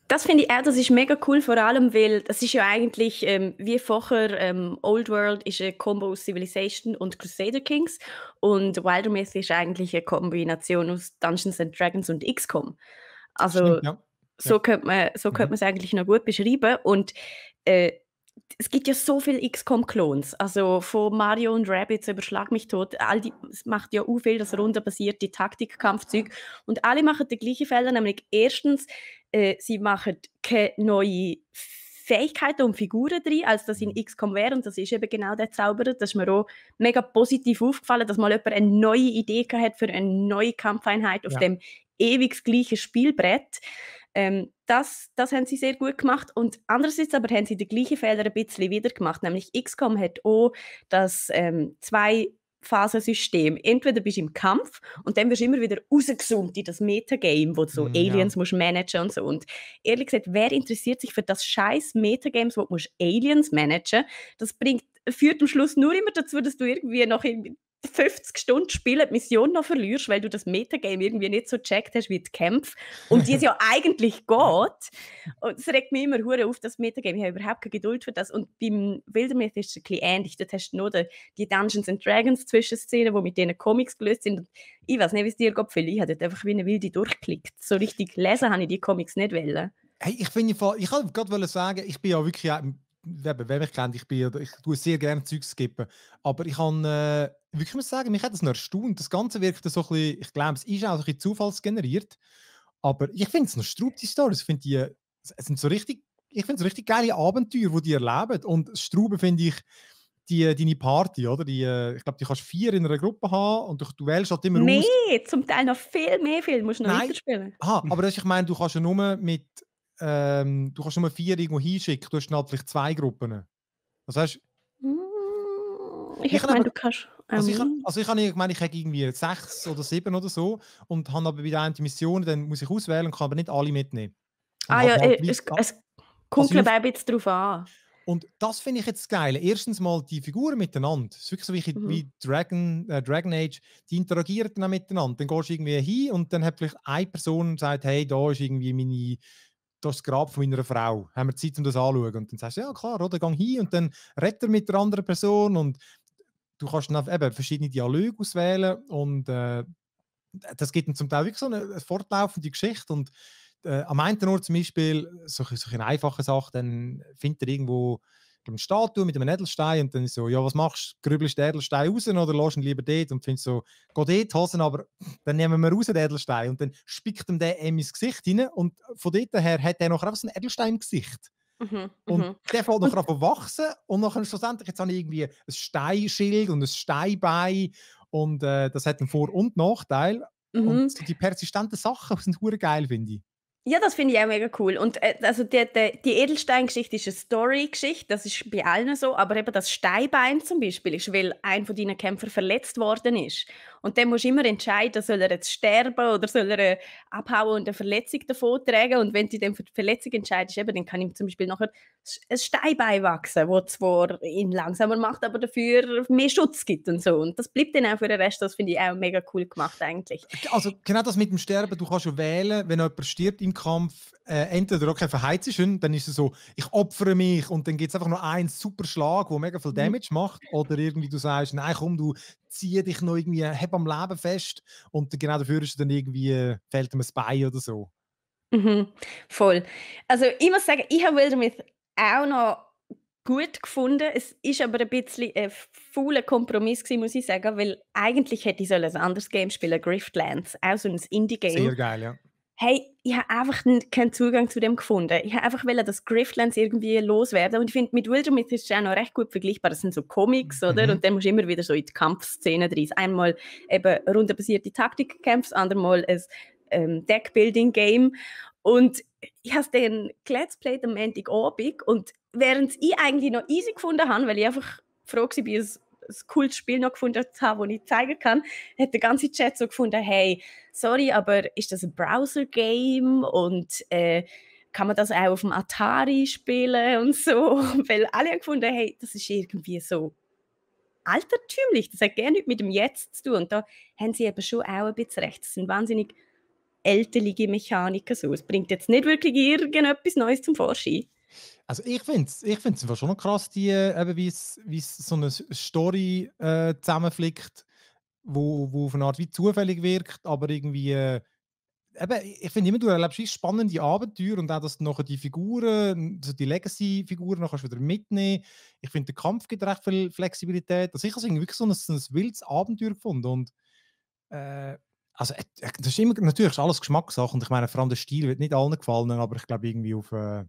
das finde ich auch, das ist mega cool, vor allem, weil das ist ja eigentlich, ähm, wie vorher, ähm, Old World ist ein Combo aus Civilization und Crusader Kings und Wildermyth ist eigentlich eine Kombination aus Dungeons and Dragons und X COM. Also stimmt, ja. so ja. könnte man so mhm. es eigentlich noch gut beschreiben und äh, es gibt ja so viele X COM-Clones, also von Mario und Rabbids über Schlag mich tot, all die, es macht ja auch viel das rundenbasierte Taktikkampfzeug und alle machen den gleichen Fehler, nämlich erstens, äh, sie machen keine neuen Fähigkeiten und Figuren drin, als das in X COM wäre und das ist eben genau der Zauberer, das ist mir auch mega positiv aufgefallen, dass mal jemand eine neue Idee hat für eine neue Kampfeinheit auf ja. dem ewig gleichen Spielbrett. Ähm, das, das haben sie sehr gut gemacht und andererseits aber haben sie den gleichen Fehler ein bisschen wieder gemacht, nämlich X COM hat auch das ähm, Zwei-Phasen-System. Entweder bist du im Kampf und dann wirst du immer wieder rausgezoomt in das Metagame, wo du so mm, Aliens ja. musst managen und so. Und ehrlich gesagt, wer interessiert sich für das scheiß Metagames, wo du musst Aliens managen? Das bringt, führt am Schluss nur immer dazu, dass du irgendwie noch in fünfzig Stunden spielen, die Mission noch verlierst, weil du das Metagame irgendwie nicht so gecheckt hast wie die Kämpfe, um die es ja eigentlich geht. Und es regt mich immer hure auf, das Metagame. Ich habe überhaupt keine Geduld für das. Und beim Wildermyth ist es ein bisschen ähnlich. Dort hast du nur die Dungeons and Dragons Zwischenszenen, die mit diesen Comics gelöst sind. Und ich weiß nicht, wie es dir geht, Phil. Ich habe dort einfach wie eine Wilde durchgeklickt. So richtig lesen habe ich die Comics nicht wollen. Hey, ich finde, ich wollte gerade sagen, ich bin ja wirklich, wer mich kennt, ich, bin, ich tue sehr gerne Zeug skippen. Aber ich kann äh, wirklich muss sagen, mich hat das noch erstaunt. Das Ganze wirkt so ein bisschen, ich glaube, es ist auch ein bisschen zufallsgeneriert. Aber ich finde es noch strupp, die Stories. Ich finde es richtig, richtig geile Abenteuer, die die erleben. Und Struben finde ich die, deine Party, oder? Die, ich glaube, die kannst vier in einer Gruppe haben und du, du wählst halt immer nee, aus. Nee, zum Teil noch viel mehr, viel. Du musst noch weiterspielen. Aha, aber das, ich meine, du kannst ja nur mit Ähm, du kannst nur vier irgendwo hinschicken, du hast dann halt vielleicht zwei Gruppen. Das heißt, ich, ich meine, aber, du kannst. Ähm, also ich, also ich, habe, ich, meine, ich habe irgendwie sechs oder sieben oder so und habe aber bei der einen Mission, dann muss ich auswählen und kann aber nicht alle mitnehmen. Und ah ja, halt äh, es, es kommt also ein bisschen drauf an. Und das finde ich jetzt geil. Erstens mal die Figuren miteinander. Das ist wirklich so wie, mhm. wie Dragon, äh, Dragon Age. Die interagieren dann auch miteinander. Dann gehst du irgendwie hin und dann hat vielleicht eine Person und sagt, hey, da ist irgendwie meine... das Grab von meiner Frau. Haben wir Zeit, um das anzuschauen? Und dann sagst du, ja klar, oder? Gang hin und dann redet er mit der anderen Person und du kannst dann eben verschiedene Dialoge auswählen und äh, das gibt dann zum Teil wirklich so eine fortlaufende Geschichte und äh, am einen Ort zum Beispiel solche, solche einfache Sachen, dann findet er irgendwo eine Statue mit einem Edelstein und dann ist so, ja, was machst du? Grübelst den Edelstein raus oder lässt ihn lieber dort? Und findest so, geh dort, Hosen, aber dann nehmen wir raus den Edelstein und dann spickt ihm der in mein Gesicht hinein und von dort her hat er noch einfach so einen Edelstein im Gesicht. Mhm, und mhm. der fällt noch gerade von wachsen und dann schlussendlich, jetzt habe ich irgendwie ein Steinschild und ein Steinbein und äh, das hat einen Vor- und Nachteil. Mhm. Und so die persistenten Sachen sind hure geil, finde ich. Ja, das finde ich auch mega cool. Und äh, also die, die, die Edelstein-Geschichte ist eine Story-Geschichte, das ist bei allen so, aber eben das Steinbein zum Beispiel ist, weil ein von deinen Kämpfern verletzt worden ist. Und dann musst du immer entscheiden, soll er jetzt sterben oder soll er abhauen und eine Verletzung davontragen. Und wenn du dann für die Verletzung entscheidest, eben, dann kann ihm zum Beispiel nachher ein Steinbein wachsen, das zwar ihn langsamer macht, aber dafür mehr Schutz gibt und so. Und das bleibt dann auch für den Rest, das finde ich auch mega cool gemacht eigentlich. Also genau das mit dem Sterben, du kannst ja wählen, wenn jemand stirbt im Kampf, äh, entweder okay, verheizt ist, dann ist es so, ich opfere mich und dann gibt es einfach nur einen super Schlag, der mega viel Damage macht, oder irgendwie du sagst, nein komm, du zieh dich noch irgendwie, heb am Leben fest und dann genau dafür ist dann irgendwie, fällt ihm ein Bein oder so. Mhm, voll. Also ich muss sagen, ich habe Wildermyth auch noch gut gefunden. Es ist aber ein bisschen ein fauler Kompromiss gewesen, muss ich sagen, weil eigentlich hätte ich ein anderes Game spielen sollen, Griftlands, auch so ein Indie-Game. Sehr geil, ja. hey, ich habe einfach keinen Zugang zu dem gefunden. Ich habe einfach wollen, dass Griftlands irgendwie loswerden. Und ich finde, mit Wildermyth ist es auch noch recht gut vergleichbar. Das sind so Comics, oder? Mhm. Und dann musst du immer wieder so in die Kampfszenen rein. Einmal eben rundenbasierte Taktikkämpfe, andermal ein ähm, Deckbuilding-Game. Und ich habe den Let's Play am Montagabend. Und während ich eigentlich noch easy gefunden habe, weil ich einfach froh war, wie es ein cooles Spiel noch gefunden zu haben, das ich zeigen kann, hat der ganze Chat so gefunden, hey, sorry, aber ist das ein Browser-Game und äh, kann man das auch auf dem Atari spielen und so, weil alle haben gefunden, hey, das ist irgendwie so altertümlich, das hat gar nichts mit dem Jetzt zu tun und da haben sie eben schon auch ein bisschen recht, das sind wahnsinnig älterliche Mechaniken so, es bringt jetzt nicht wirklich irgendetwas Neues zum Vorschein. Also ich finde es ich find's schon noch krass, wie es so eine Story äh, zusammenflickt, wo, wo auf eine Art wie zufällig wirkt, aber irgendwie, äh, eben, ich finde immer, du erlebst spannende Abenteuer und auch, dass du nachher die Figuren, also die Legacy-Figuren noch wieder mitnehmen kannst. Ich finde, der Kampf gibt recht viel Flexibilität. Also ich habe irgendwie wirklich so ein, so ein wildes Abenteuer gefunden und äh, also, äh, das ist immer, natürlich ist alles Geschmackssache und ich meine, vor allem der Stil wird nicht allen gefallen, aber ich glaube irgendwie auf äh,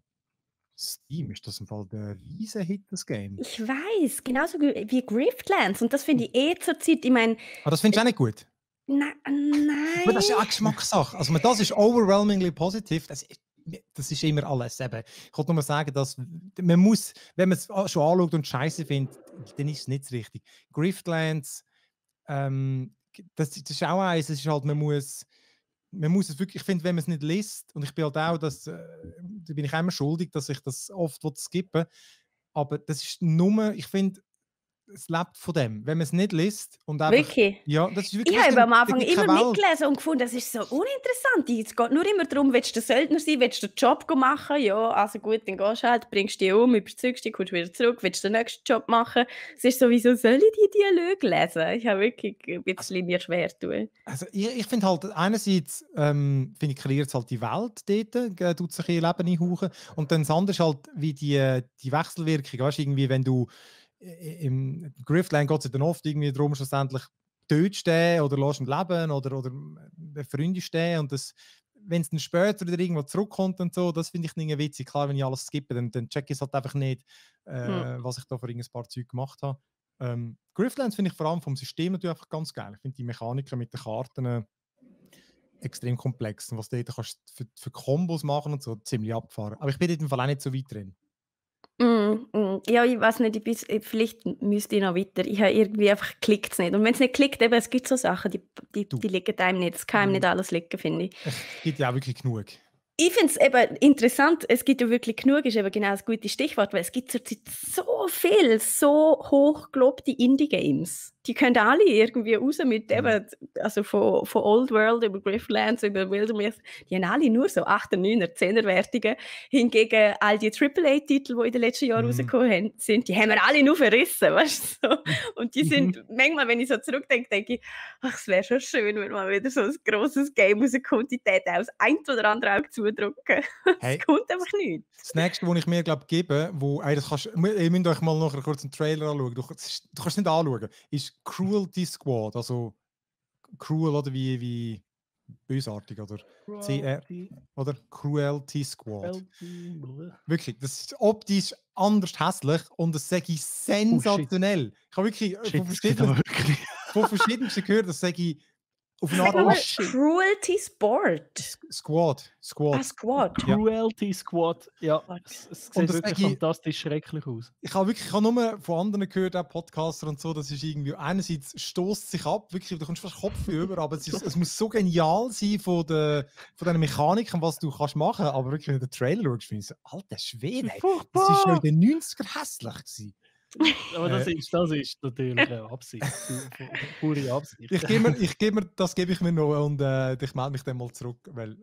Steam ist das im Fall der riesen Hit, das Game. Ich weiß, genauso wie Griftlands. Und das finde ich eh zur Zeit, ich meine... Aber das findest du auch nicht gut? Na, nein. Aber das ist ja auch Geschmackssache. Also das ist overwhelmingly positiv. Das, das ist immer alles. Eben. Ich wollte nur mal sagen, dass man muss, wenn man es schon anschaut und scheiße findet, dann ist es nicht richtig. Griftlands, ähm, das, das ist auch eins, es ist halt, man muss... Man muss es wirklich, ich finde, wenn man es nicht liest, und ich bin halt auch, dass, äh, da bin ich immer schuldig, dass ich das oft skippen will, aber das ist nur, ich finde, es lebt von dem, wenn man es nicht liest. Und einfach, wirklich? Ja, das ist wirklich, ich habe am Anfang immer mitgelesen und gefunden, das ist so uninteressant. Es geht nur immer darum, willst du der Söldner sein, willst du den Job machen? Ja, also gut, dann gehst du halt, bringst dich um, überzeugst dich, kommst wieder zurück, willst du den nächsten Job machen? Es ist so, wieso soll ich die Dialoge lesen? Ich habe wirklich ein bisschen mir schwer tun. Also ich, ich finde halt, einerseits ähm, finde ich, kreiert es halt die Welt dort, tut sich ihr Leben einhauchen, und dann das andere ist halt, wie die, die Wechselwirkung, weißt, irgendwie, wenn du im Griftland geht es dann oft irgendwie darum, schlussendlich tötst stehen oder lässt ihn leben oder, oder Freunde stehen. Und wenn es dann später wieder irgendwo zurückkommt und so, das finde ich nicht witzig. Klar, wenn ich alles skippe, dann, dann check ich es halt einfach nicht, äh, hm. was ich da für ein paar Zeug gemacht habe. Ähm, Griftlands finde ich vor allem vom System natürlich einfach ganz geil. Ich finde die Mechaniken mit den Karten äh, extrem komplex. Und was du dort kannst für, für Kombos machen und so, ziemlich abfahren. Aber ich bin in dem Fall auch nicht so weit drin. Mm, mm, ja, ich weiß nicht, ich bis, vielleicht müsste ich noch weiter. Ich habe irgendwie einfach klickt es nicht. Und wenn es nicht klickt, eben, es gibt so Sachen, die, die, die liegen einem nicht. Es kann einem mm. nicht alles liegen, finde ich. Es gibt ja auch wirklich genug. Ich finde es eben interessant, es gibt ja wirklich genug, ist eben genau das gute Stichwort, weil es gibt zurzeit so viele, so hochgelobte Indie-Games. Die können alle irgendwie raus mit eben, also von, von Old World über Griftlands, über Wildermyth, die haben alle nur so achter, neuner, zehner-Wertungen. Hingegen all die Triple A Titel, die in den letzten Jahren mhm. rausgekommen sind, die haben wir alle nur verrissen, weißt du? So. Und die sind, mhm. manchmal, wenn ich so zurückdenke, denke ich, ach, es wäre schon schön, wenn mal wieder so ein grosses Game rauskommt, die Täte aus ein oder andere Auge zudrücken. Es hey, kommt einfach nichts. Das nächste, was ich mir, glaube ich, gebe, wo, ey, das kannst, ihr müsst euch mal noch kurz einen Trailer anschauen, du, du kannst nicht anschauen, ist Cruelty Squad, also cruel oder wie, wie bösartig oder C R oder Cruelty Squad. Wirklich, das ist optisch anders hässlich und das sage ich sensationell. Oh, ich habe wirklich shit, von verschiedenen, von verschiedensten gehört, das sage ich auf eine Art. Oh, Cruelty Sport. Squad. Squad. Ah, Squad. Ja. Cruelty Squad. Ja, es, es sieht das wirklich fantastisch schrecklich aus. Ich habe wirklich ich habe nur von anderen gehört, auch Podcaster und so, das ist irgendwie, einerseits stoßt sich ab, wirklich, du kommst fast Kopf über, aber es, ist, es muss so genial sein von der, von der Mechanik, was du kannst machen, aber wirklich, wenn du den Trailer schaust, finde ich so, alter Schwede, das war schon in den neunziger hässlich gewesen. Aber das ist, das ist natürlich eine Absicht, eine pure Absicht. Ich gebe mir, ich gebe mir, das gebe ich mir noch und äh, ich melde mich dann mal zurück, weil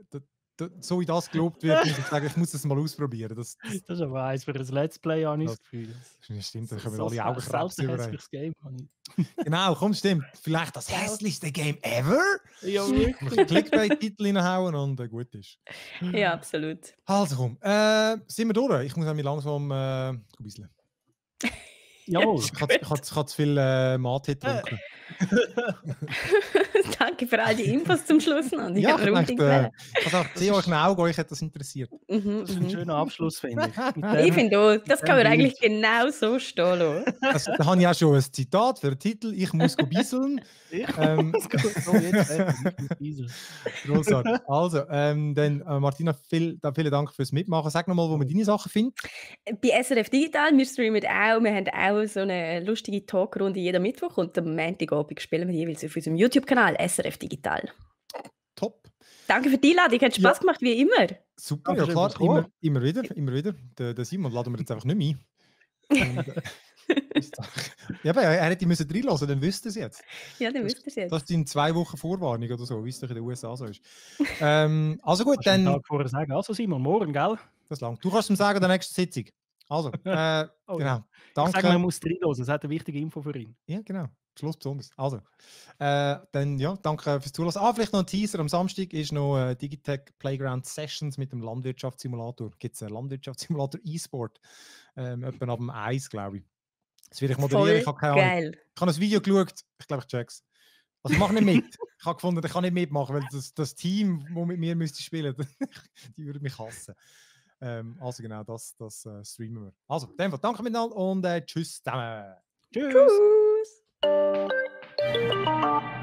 so wie das gelobt wird, muss ich sagen, ich muss das mal ausprobieren. Das, das, das ist aber eins für ein Let's Play, habe ich das Gefühl. Das stimmt, da können wir so alle Augenkrebs übernehmen. Genau, komm, stimmt. Vielleicht das hässlichste Game ever? Ja, wirklich. Clickbait-Titel reinhauen und äh, gut ist. Ja, absolut. Also komm, äh, sind wir durch? Ich muss mich langsam äh, ein bisschen... Jawohl, ich habe zu viel äh, Mate getrunken. Danke für all die Infos zum Schluss noch. Ich ja, habe ich dachte, also sehe euch in den Augen, euch hat das interessiert. Mhm, das ist ein schöner Abschluss, finde ich. Dem, ich finde auch, das kann man eigentlich genau so stehen lassen. Also, da habe ich auch schon ein Zitat für den Titel, «Ich muss go bisseln». Ich ähm, muss go bisseln. Großartig. Also, ähm, dann, äh, Martina, viel, da, vielen Dank fürs Mitmachen. Sag nochmal, wo man deine Sachen findet. Bei S R F Digital, wir streamen auch, wir haben auch so eine lustige Talkrunde jeden Mittwoch und am Montagabend spielen wir jeweils auf unserem YouTube-Kanal S R F Digital. Top. Danke für die Einladung, hat Spaß ja. gemacht, wie immer. Super, ja klar, immer, immer wieder, immer wieder. Der, der Simon laden wir jetzt einfach nicht mehr ein. Und, ja, aber er hätte müssen reinlassen, dann wüsste er es jetzt. Ja, dann wüsste er es jetzt. Das ist in zwei Wochen Vorwarnung oder so, wie es doch in den U S A so ist. ähm, also gut, dann... Tag vorher sagen. Also Simon, morgen, gell? Das lang. Du kannst ihm sagen, der nächste Sitzung. Also, äh, oh, genau. Danke. Ich sage, man muss reinlassen, es hat eine wichtige Info für ihn. Ja, genau. Schluss besonders. Also, äh, dann ja, danke fürs Zulassen. Ah, vielleicht noch ein Teaser. Am Samstag ist noch äh, Digitech Playground Sessions mit dem Landwirtschaftssimulator. Gibt es einen Landwirtschaftssimulator E-Sport? Ähm, etwa ab dem eins, glaube ich. Das werde ich moderieren. Ich habe keine Ahnung. Ich habe ein Video geschaut. Ich glaube, ich check's. Also, ich mache nicht mit. Ich habe gefunden, ich kann nicht mitmachen, weil das, das Team, das mit mir müsste spielen, die würde mich hassen. Ähm, also, genau, das, das äh, streamen wir. Also, in dem Fall danke miteinander und äh, tschüss zusammen. Tschüss. Tschüss. Thank you.